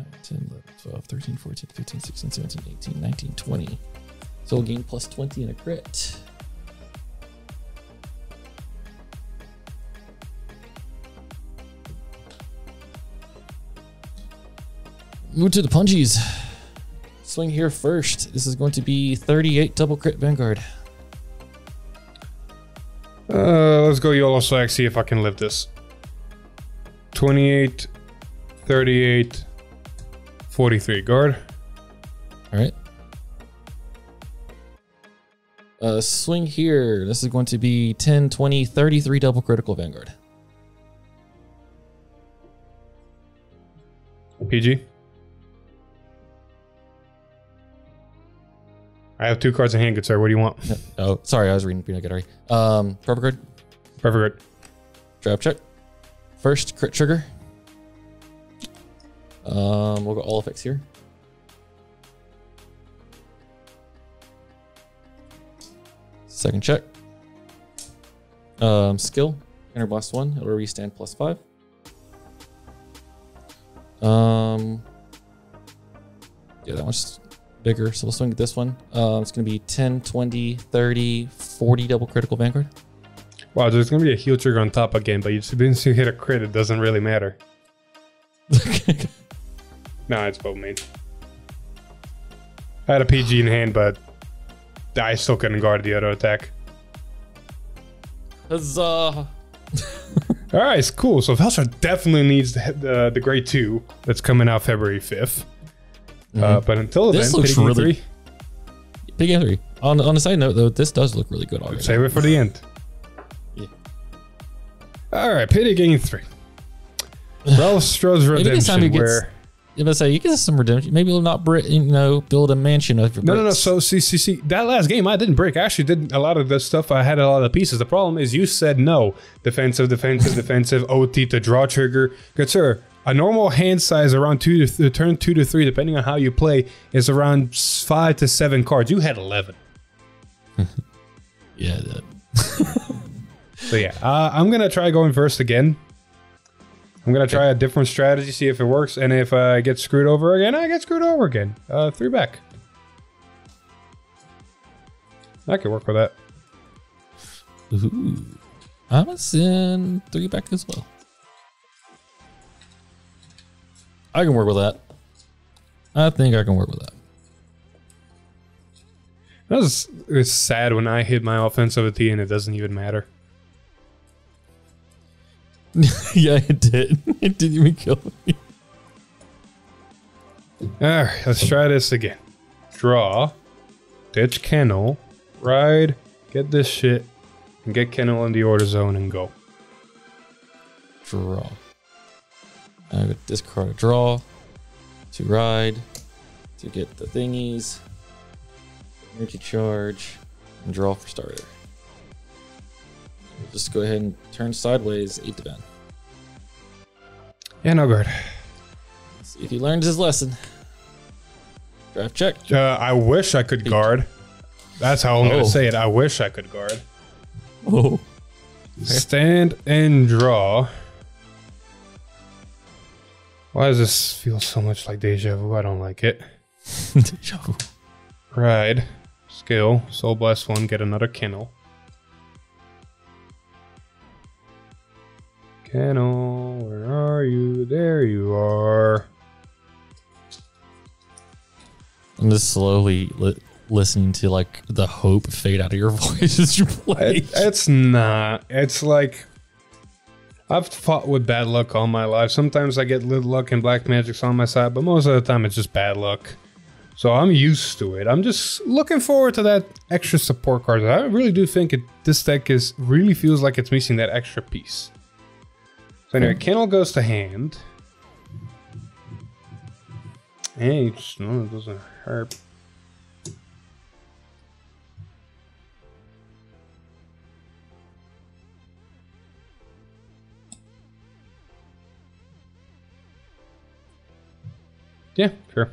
8, 9, 10, 11, 12, 13, 14, 15, 16, 17, 18, 19, 20. So we'll gain plus 20 and a crit. Move to the punchies. Swing here first. This is going to be 38 double crit Vanguard. Let's go YOLO swag, see if I can live this. 28, 38, 43 guard. All right. Swing here. This is going to be 10, 20, 33 double critical Vanguard. PG. I have 2 cards in hand, good sir. What do you want? Oh, sorry, I was reading Peanut Gallery. Purple card. Purple card. Trap check. First crit trigger. We'll go all effects here. Second check. Skill. Counter Blast 1. It'll restand plus 5. Yeah, that one's bigger, so we'll swing at this one. It's going to be 10, 20, 30, 40 double critical Vanguard. Wow, there's going to be a heal trigger on top again, but once you hit a crit, it doesn't really matter. Nah, it's Bulbamon. I had a PG in hand, but I still couldn't guard the other attack. Huzzah! Alright, it's cool. So Welstra definitely needs the grade 2 that's coming out February 5th. But until this then, looks really PG 3. On a side note, though, this does look really good already. Save it for the end. Yeah. All right, PG game 3. Welstra's redemption. You get some redemption. Maybe we'll not, you know, build a mansion of your bricks. No. So see, that last game I didn't break. I actually did a lot of this stuff. I had a lot of pieces. The problem is you said no. Defensive, defensive, defensive. OT to draw trigger. Good sir. A normal hand size around turn 2 to 3, depending on how you play, is around 5 to 7 cards. You had 11. Yeah. So yeah, I'm gonna try going first again. I'm gonna try a different strategy, see if it works, and if I get screwed over again, I get screwed over again. 3 back. I could work with that. Ooh, I'm gonna send 3 back as well. I can work with that. I think I can work with that. It's sad when I hit my offensive at the end, it doesn't even matter. Yeah, it did. It didn't even kill me. Alright, let's try this again. Draw. Ditch Kennel. Ride. Get this shit. And get Kennel in the order zone and go. Draw. I would discard a draw, to ride, to get the thingies, energy charge, and draw for starter. We'll just go ahead and turn sideways, 8 to Ben. Yeah, no guard. See if he learned his lesson. Draft check. I wish I could guard. That's how I'm going to say it. I wish I could guard. Oh. Stand and draw. Why does this feel so much like deja vu? I don't like it. Deja vu. Ride. Skill. Soul Blast 1. Get another Kennel. Kennel, where are you? There you are. I'm just slowly listening to like the hope fade out of your voice as you play. It's not. It's like... I've fought with bad luck all my life. Sometimes I get little luck and black magic's on my side, but most of the time it's just bad luck. So I'm used to it. I'm just looking forward to that extra support card. I really do think this deck really feels like it's missing that extra piece. So anyway, Kennel goes to hand. And no, it doesn't hurt. Yeah, sure.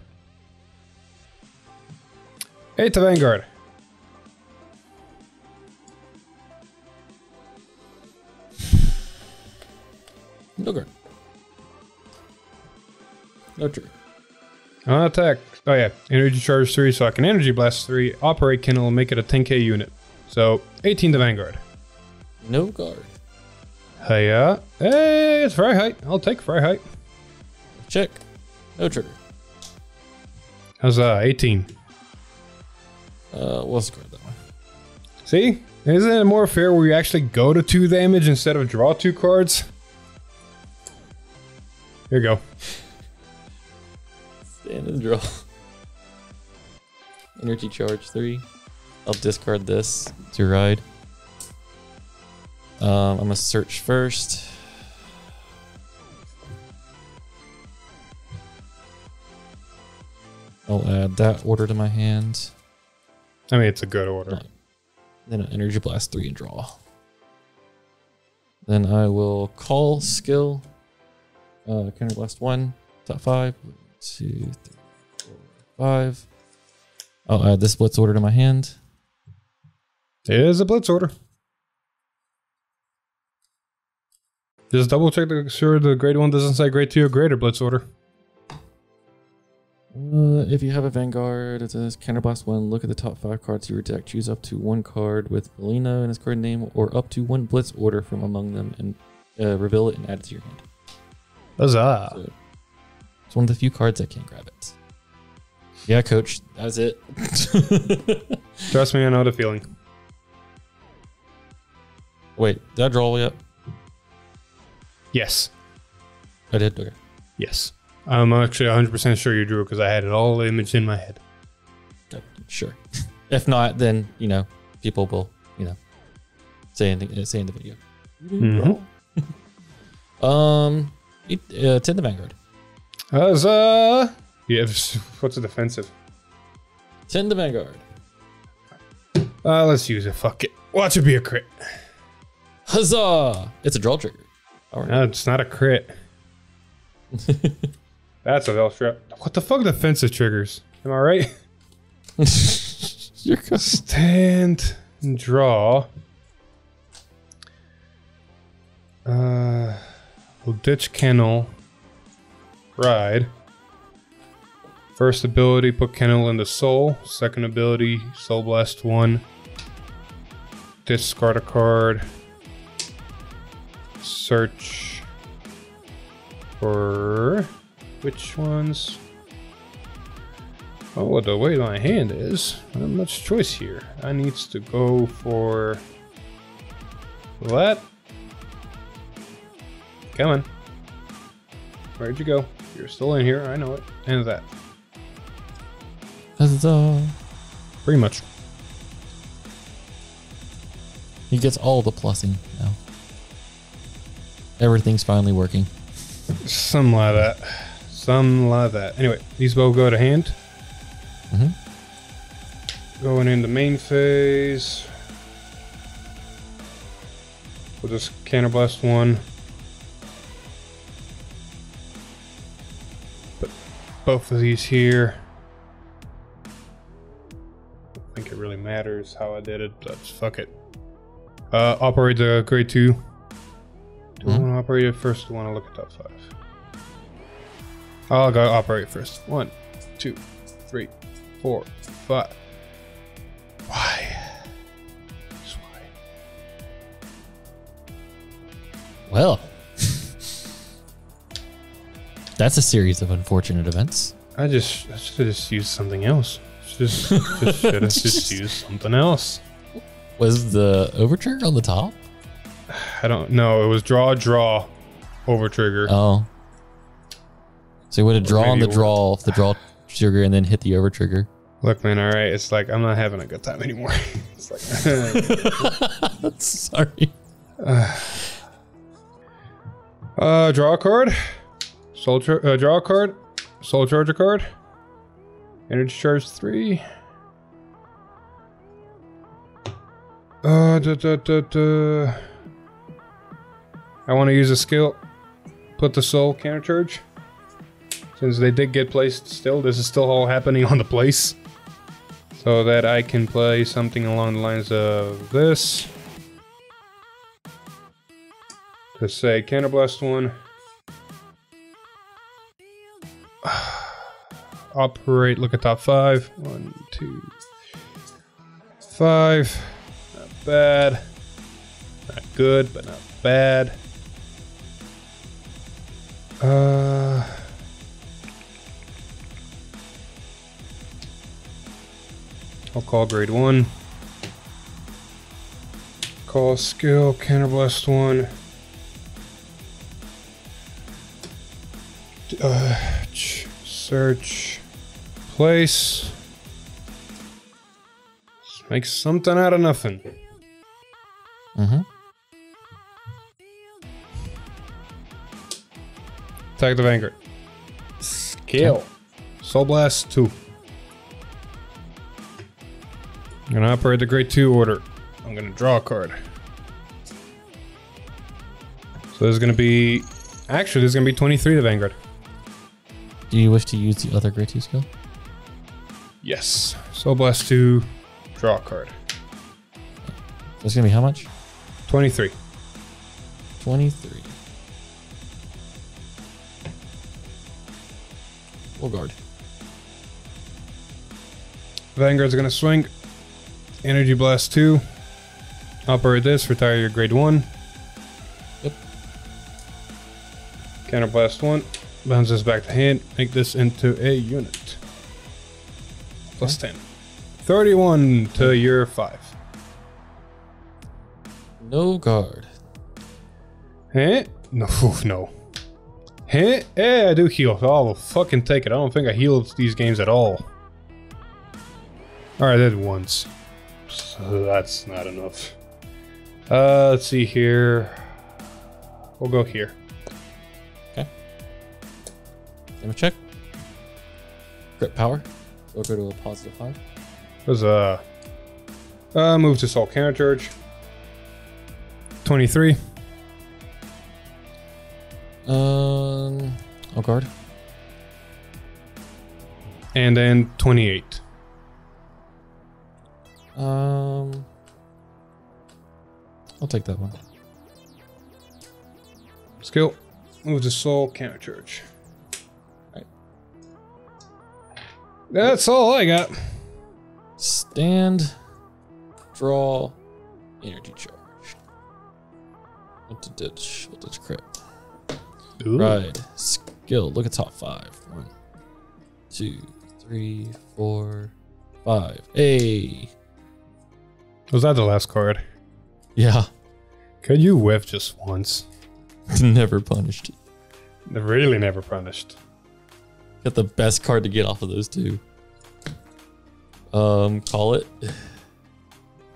8 to Vanguard. No guard. No trigger. On attack. Oh yeah, energy charge 3, so I can energy blast 3, operate Kennel, and make it a 10k unit. So 18 to Vanguard. No guard. Hiya. Hey, it's Fryheit. I'll take Fryheit. Check. No trigger. How's 18? What's good that one? See? Isn't it more fair where you actually go to 2 damage instead of draw 2 cards? Here you go. Stand and draw. Energy charge 3. I'll discard this to ride. I'm gonna search first. I'll add that order to my hand. I mean, it's a good order. Then I'll energy blast 3 and draw. Then I will call skill. Counter blast 1, top 5, 1, 2, 3, 4, 5. I'll add this blitz order to my hand. It is a blitz order. Just double check to make sure the grade 1 doesn't say grade 2 or greater blitz order. If you have a Vanguard, it says Counterblast 1, look at the top 5 cards of your deck, choose up to 1 card with Veleno in his card name, or up to 1 blitz order from among them, and reveal it and add it to your hand. Huzzah. So, it's one of the few cards that can't grab it. Yeah, coach, that's it. Trust me, I know the feeling. Wait, did I draw yet? Yes. I did? Okay. Yes. I'm actually 100% sure you drew because I had it all imaged in my head. Sure. If not, then, you know, people will, you know, say anything, say in the video. Mm-hmm. 10 to Vanguard. Huzzah! Yeah, what's a defensive? 10 to Vanguard. Let's use it. Fuck it. Watch it be a crit. Huzzah! It's a draw trigger. All right. No, it's not a crit. That's a Welstra. What the fuck, defensive triggers? Am I right? You're gonna stand and draw. We'll ditch Kennel. Ride. First ability, put Kennel into Soul. Second ability, Soul Blast 1. Discard a card. Search. Or which ones? Oh, what the weight on my hand is. Not much choice here. I need to go for that. Come on. Where'd you go? You're still in here. I know it. And that. That's all. Pretty much. He gets all the plussing now. Everything's finally working. Something like that. Something like that. Anyway, these both go to hand. Mm-hmm. Going into main phase. We'll just counterblast 1. Put both of these here. I don't think it really matters how I did it, but fuck it. Operate the grade 2. Do I want to operate it first or do I want to look at top 5? I'll go operate first. 1, 2, 3, 4, 5. Why? Just why? Well. That's a series of unfortunate events. I should have just used something else. Should have just used something else. Was the overture on the top? I don't know. It was draw, over trigger. Oh. So you would have drawn the draw off the draw trigger and then hit the over trigger. Look, man, all right, it's like I'm not having a good time anymore. It's like, sorry. Draw a card. Draw a card. Soul Charger card. Energy Charge 3. I want to use a skill. Put the soul counter charge. Since they did get placed still, this is still all happening on the place. So that I can play something along the lines of this. To say Counter Blast 1. Operate, look at top 5. 1, 2, 5. Not bad. Not good, but not bad. I'll call grade 1. Call skill, Counter Blast 1. Search, place. Just make something out of nothing. Mm-hmm. Attack the Vanguard. Skill. Soul Blast 2. I'm gonna operate the grade 2 order. I'm gonna draw a card. So there's gonna be... Actually, there's gonna be 23 to Vanguard. Do you wish to use the other grade 2 skill? Yes. Soul Blast 2, draw a card. That's gonna be how much? 23. 23. We'll guard. Vanguard's gonna swing. Energy Blast 2. Operate this, retire your grade 1. Yep. Counter Blast 1. Bounce this back to hand. Make this into a unit. Plus 10. 31 to your 5. No guard. Huh? No, no. Huh? Yeah, I do heal. I'll fucking take it. I don't think I healed these games at all. Alright, that's once. So that's not enough. Let's see here. We'll go here. Okay. Let me check. Crit power. We'll go to a positive 5. There's a... move to Soul Counter Charge. 23. Oh guard. And then 28. I'll take that one. Skill. Move to Soul Counter Charge. Alright. That's all I got. Stand. Draw. Energy charge. Ditch. We'll ditch crit. Ooh. Ride. Skill. Look at top 5. 1, 2, 3, 4, 5. Hey! Was that the last card? Yeah. Could you whiff just once? Never punished. Really never punished. Got the best card to get off of those two. Call it.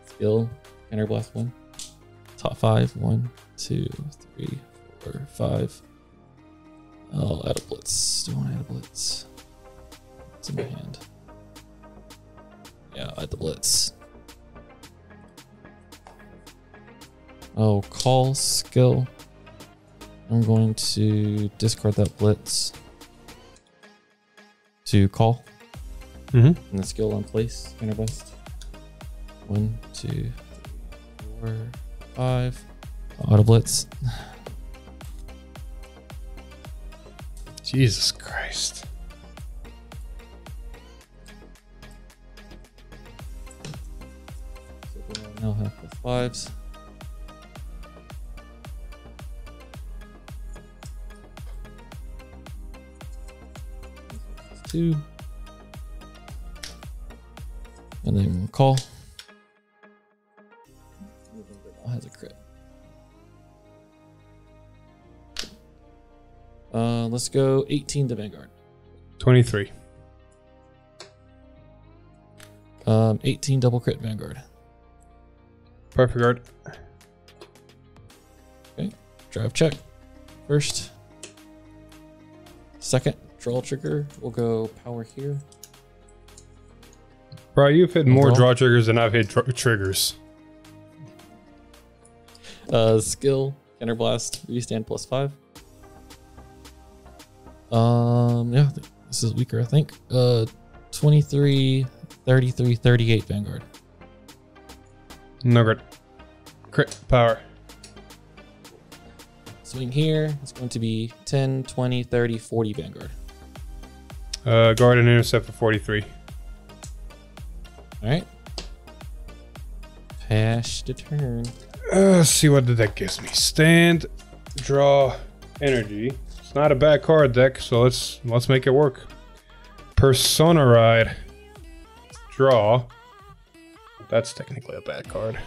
Skill. Counter Blast 1. Top 5. 1, 2, 3, 4, 5. I'll add a blitz. Don't want to add a blitz. It's in my hand. Yeah, I'll add the blitz. Oh, call skill. I'm going to discard that blitz to call. Mm-hmm. And the skill on place, inner bust. 1, 2, 3, 4, 5. Auto blitz. Jesus Christ. So we now have the 5s. Two. And then call. Has a crit. Let's go 18 to Vanguard. 23. 18 double crit Vanguard. Perfect guard. Okay, drive check. First. Second, draw trigger. We'll go power here. Bro, you've hit more draw triggers than I've hit triggers. Skill, Counter Blast, restand +5. Yeah, this is weaker, I think. 23, 33, 38 Vanguard. No good. Crit power. Swing here. It's going to be 10, 20, 30, 40 Vanguard. Guard and intercept for 43. All right. Pass the turn. See what the deck gives me. Stand, draw, energy. It's not a bad card deck, so let's make it work. Persona Ride. Draw. That's technically a bad card.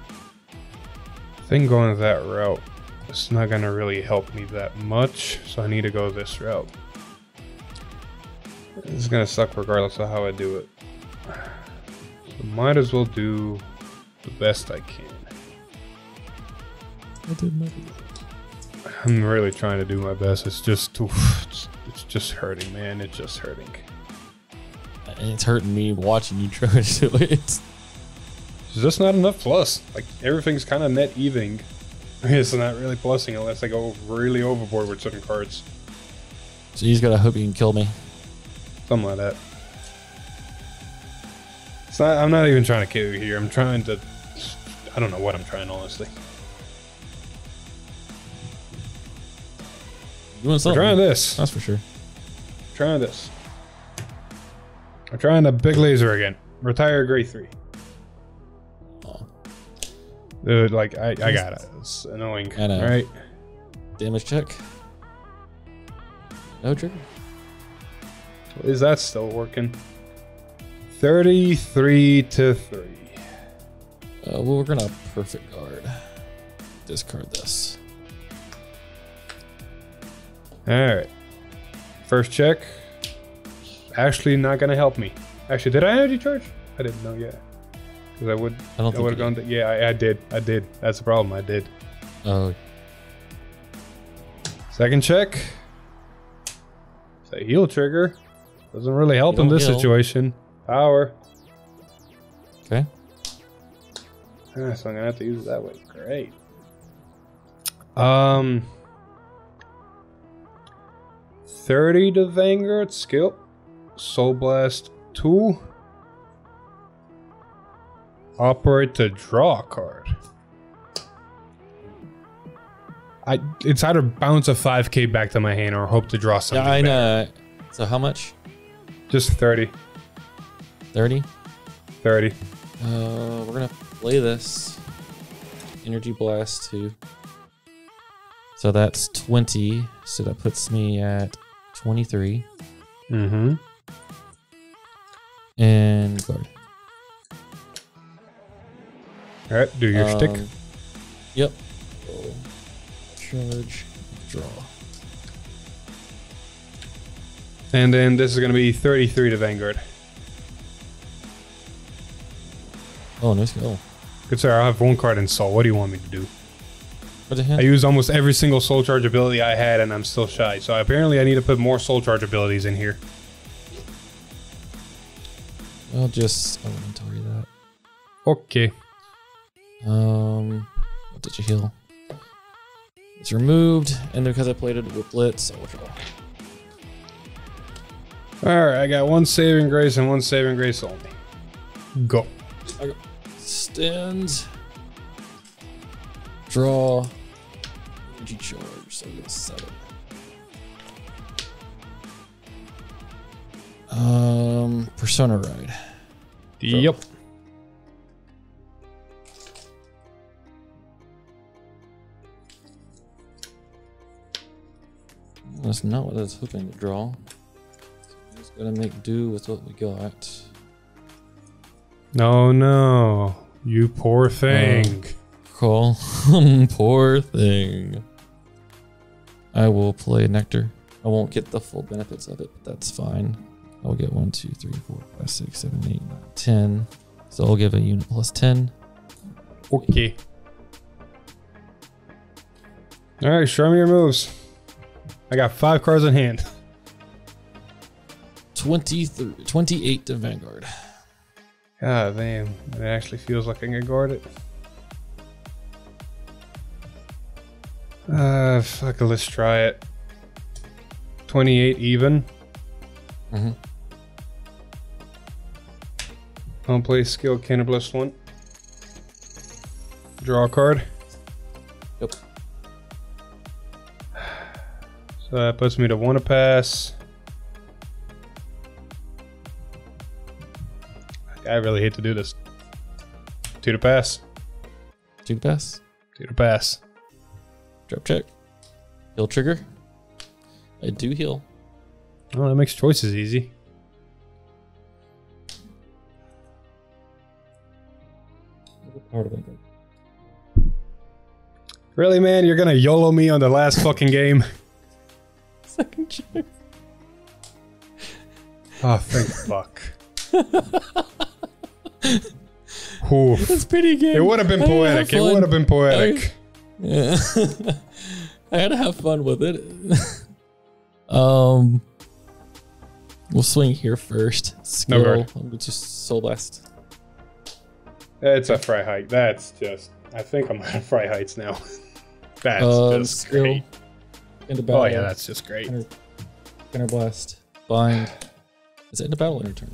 I think going that route is not gonna really help me that much, so I need to go this route. This is gonna suck regardless of how I do it. So might as well do the best I can. I did my best. I'm really trying to do my best. It's just, oof, it's just hurting, man. It's just hurting. And it's hurting me watching you try to do it. It's just not enough plus. Like, everything's kind of net evening. It's not really plusing unless I go really overboard with certain cards. So you just gotta hope you can kill me. Something like that. It's not, I'm not even trying to kill you here. I'm trying to... I don't know what I'm trying, honestly. We're trying this. That's for sure. I'm trying this. I'm trying the big laser again. Retire grade 3. Oh. Dude, like, I got it. It's annoying. I know. All right. Damage check. No trigger. Is that still working? 33 to 3. Well, we're going to perfect guard. Discard this. All right. First check. Actually not gonna help me. Actually, did I energy charge? I didn't know yet. Cause I would have gone. Yeah, I did. I did. That's the problem. I did. Oh. Second check. It's a heal trigger. Doesn't really help in this situation. Power. Okay. Ah, so I'm gonna have to use it that way. Great. Um, 30 to Vanguard skill. Soul Blast 2. Operate to draw a card. It's either bounce a 5k back to my hand or hope to draw something. Yeah, I know. So how much? Just 30. 30? 30. We're gonna play this. Energy Blast 2. So that's 20. So that puts me at 23. Mm-hmm. And guard. All right, do your shtick. Yep. Charge, draw. And then this is going to be 33 to Vanguard. Oh, nice go. Good sir, I have one card in Soul. What do you want me to do? I used almost every single soul charge ability I had, and I'm still shy. So apparently I need to put more soul charge abilities in here. I'll just... I wouldn't tell you that. Okay. What did you heal? It's removed, and because I played it with Blitz, I'll draw. Alright, I got one saving grace and one saving grace only. Go. I got stands. Draw. Energy charge. So it's 7. Persona Ride. Yep. That's not what I was hoping to draw. So I'm just gonna make do with what we got. No, no, you poor thing. Call. Poor thing. I will play Nectar. I won't get the full benefits of it, but that's fine. I'll get 1, 2, 3, 4, 5, 6, 7, 8, 9, 10. So I'll give a unit plus 10. Okay. All right, show me your moves. I got 5 cards in hand. 28 to Vanguard. God damn, it actually feels like I can guard it. Fuck, let's try it. 28 even. Mm-hmm. Home place skill, Cannibalist 1. Draw a card. Yep. So that puts me to 1 a pass. I really hate to do this. 2 to pass. 2 to pass. 2 to pass. Drop check. Heal trigger. I do heal. Oh, that makes choices easy. Really, man? You're gonna YOLO me on the last fucking game? Second check. Oh, thank fuck. Oof. That's pretty good. It would have been poetic. It would have been poetic. Yeah. I had to have fun with it. We'll swing here first. Skill. No guard. I'm gonna just soul blast. It's a Fryheit. That's just. I think I'm out of Fryheits now. That's just skill. Great. Into battle. Oh yeah, that's just great. Counter blast. Bind. Is it in a battle or in a turn?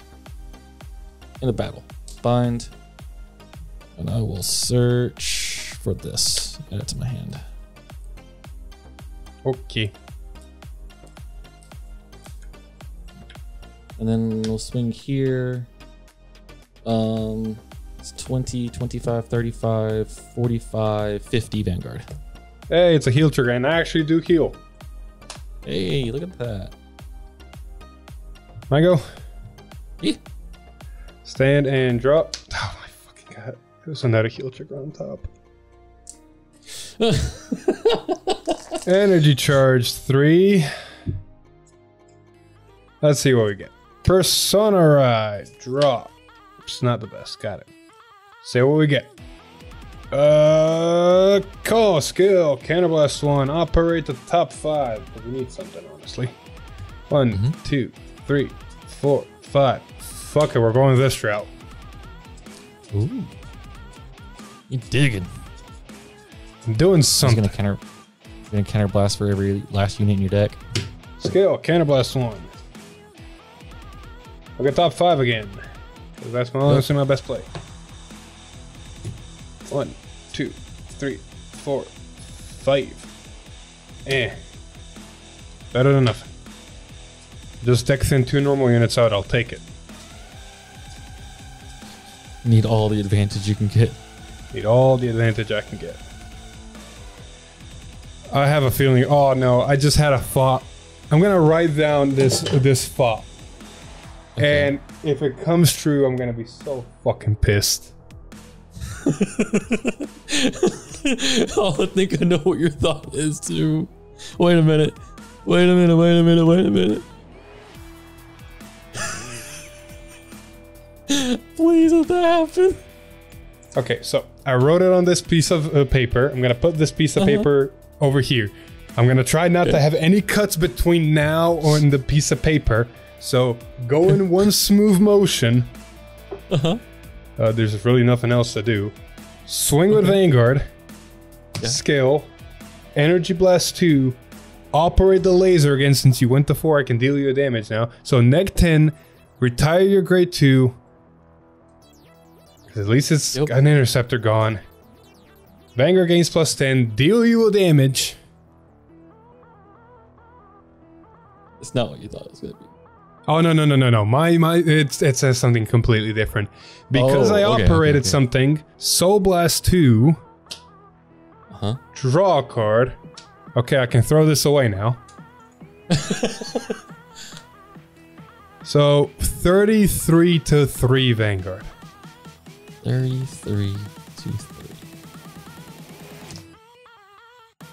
In a battle. Bind. And I will search for this. Add it to my hand. Okay. And then we'll swing here. It's 20, 25, 35, 45, 50 Vanguard. Hey, it's a heal trigger, and I actually do heal. Hey, look at that. I go. Yeah. Stand and drop. Oh my fucking god. There's another heal trigger on top. Energy charge 3. Let's see what we get. Persona Ride. Draw. It's not the best. Got it. Say what we get. Call skill. Counter Blast 1. Operate the top 5. But we need something, honestly. 1, 2, 3, 4, 5. Fuck it. We're going this route. Ooh. You're digging. I'm doing something. He's going to Counter Blast for every last unit in your deck. Skill. Counter Blast 1. I'll get top 5 again. That's honestly my best play. 1, 2, 3, 4, 5. Better than nothing. Just deck thin 2 normal units out, I'll take it. Need all the advantage you can get. Need all the advantage I can get. I have a feeling, oh no, I just had a thought. I'm gonna write down this thought. Okay. And if it comes true, I'm gonna be so fucking pissed. Oh, I think I know what your thought is too. Wait a minute. Wait a minute, wait a minute, wait a minute. Please let that happen. Okay, so I wrote it on this piece of paper. I'm gonna put this piece of paper over here. I'm gonna try not to have any cuts between now on the piece of paper. So, go in one smooth motion. There's really nothing else to do. Swing with Vanguard. Yeah. Skill. Energy Blast 2. Operate the laser again. Since you went to 4, I can deal you damage now. So, neg 10. Retire your grade 2. At least it's an interceptor gone. Vanguard gains plus 10. Deal you a damage. It's not what you thought it was going to be. Oh no no no no no! It says something completely different because I operated something. Soul Blast 2. Draw a card. Okay, I can throw this away now. So 33 to 3 Vanguard. 33 to 3.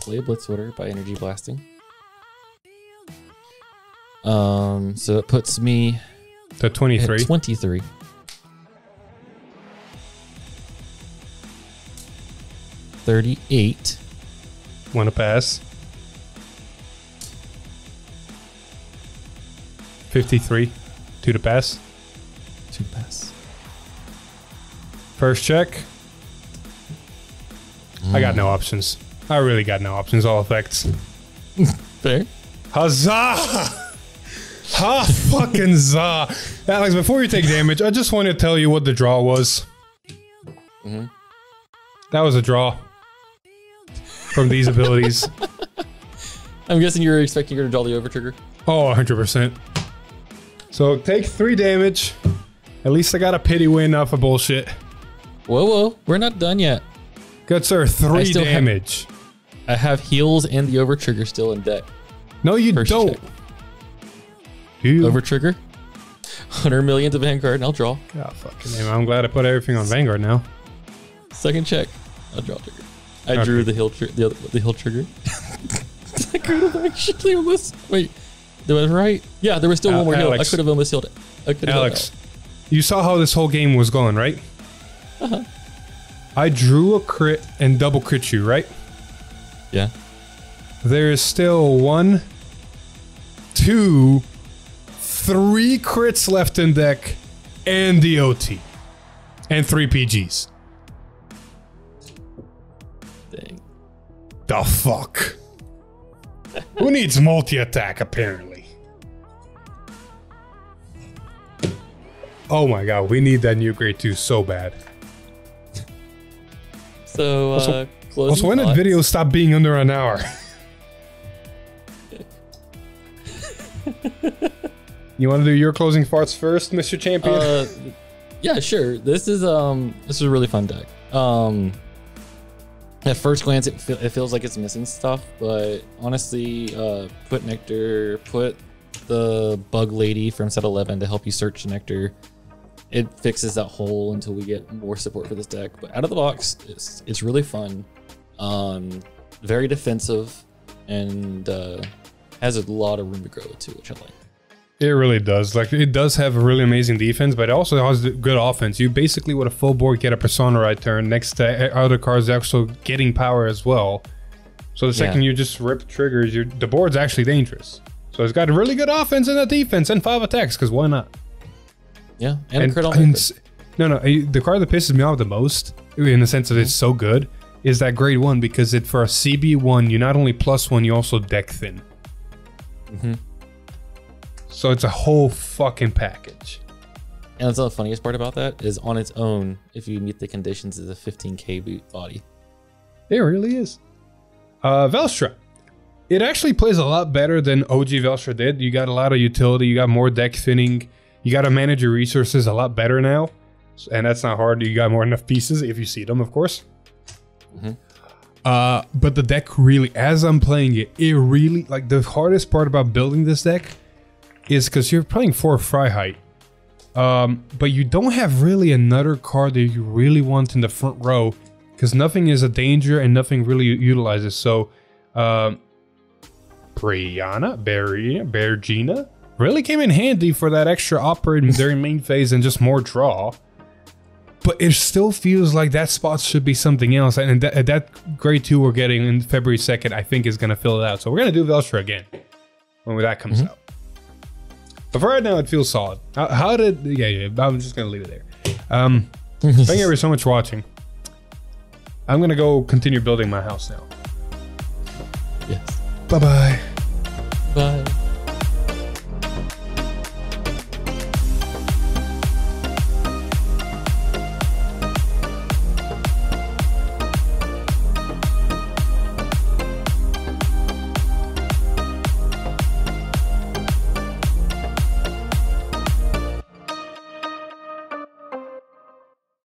Play a Blitz Order by energy blasting. So it puts me to 23. At 23. .38. Want to pass? 53. 2 to pass. 2 to pass. First check. I got no options. I really got no options. All effects. Fair. Huzzah! Ha fucking za. Alex, before you take damage, I just want to tell you what the draw was. Mm-hmm. That was a draw. From these abilities. I'm guessing you were expecting her to draw the over trigger. Oh, 100%. So take 3 damage. At least I got a pity win off of bullshit. Whoa, whoa. We're not done yet. Good sir, 3 damage. I have heals and the over trigger still in deck. No, you don't. Dude. Over trigger. 100 million to Vanguard and I'll draw. God fucking damn. I'm glad I put everything on Vanguard now. Second check. I'll draw trigger. I drew the hill trigger. I could have actually almost... Wait, that was right? Yeah, there was still one more hill. I could have almost healed it. Alex, you saw how this whole game was going, right? Uh-huh. I drew a crit and double crit you, right? Yeah. There is still 1, 2, 3 crits left in deck and the OT. And 3 PGs. The fuck? Who needs multi-attack, apparently? Oh my god, we need that new grade 2 so bad. So, also when did videos stop being under an hour? You want to do your closing thoughts first, Mr. Champion? Yeah, sure. This is a really fun deck. At first glance, it feels like it's missing stuff, but honestly, put Nectar, put the Bug Lady from set 11 to help you search Nectar. It fixes that hole until we get more support for this deck. But out of the box, it's really fun, very defensive, and has a lot of room to grow too, which I like. It really does. Like, it does have a really amazing defense, but it also has good offense. You basically, with a full board, get a Persona Ride turn. Next to other cards, also getting power as well. So the second you just rip triggers, the board's actually dangerous. So it's got a really good offense and a defense and 5 attacks, because why not? Yeah, and crit offense. No, the card that pisses me off the most, in the sense that it's so good, is that grade 1, because it for a CB1, you not only +1, you also deck thin. Mm-hmm. So it's a whole fucking package. And that's the funniest part about that is on its own, if you meet the conditions, is a 15k boot body. It really is. Welstra. It actually plays a lot better than OG Welstra did. You got a lot of utility. You got more deck thinning. You got to manage your resources a lot better now. And that's not hard. You got more enough pieces if you see them, of course. Mm-hmm. But the deck really, as I'm playing it, like the hardest part about building this deck is because you're playing for Fryheit, but you don't have really another card that you really want in the front row, because nothing is a danger and nothing really utilizes. So Brianna, Bergina really came in handy for that extra operating during main phase and just more draw, but it still feels like that spot should be something else, and that grade 2 we're getting in February 2nd I think is going to fill it out. So we're going to do Welstra again when that comes out. But for right now, it feels solid. How did... Yeah, I'm just going to leave it there. Thank you so much for watching. I'm going to go continue building my house now. Yes. Bye-bye. Bye.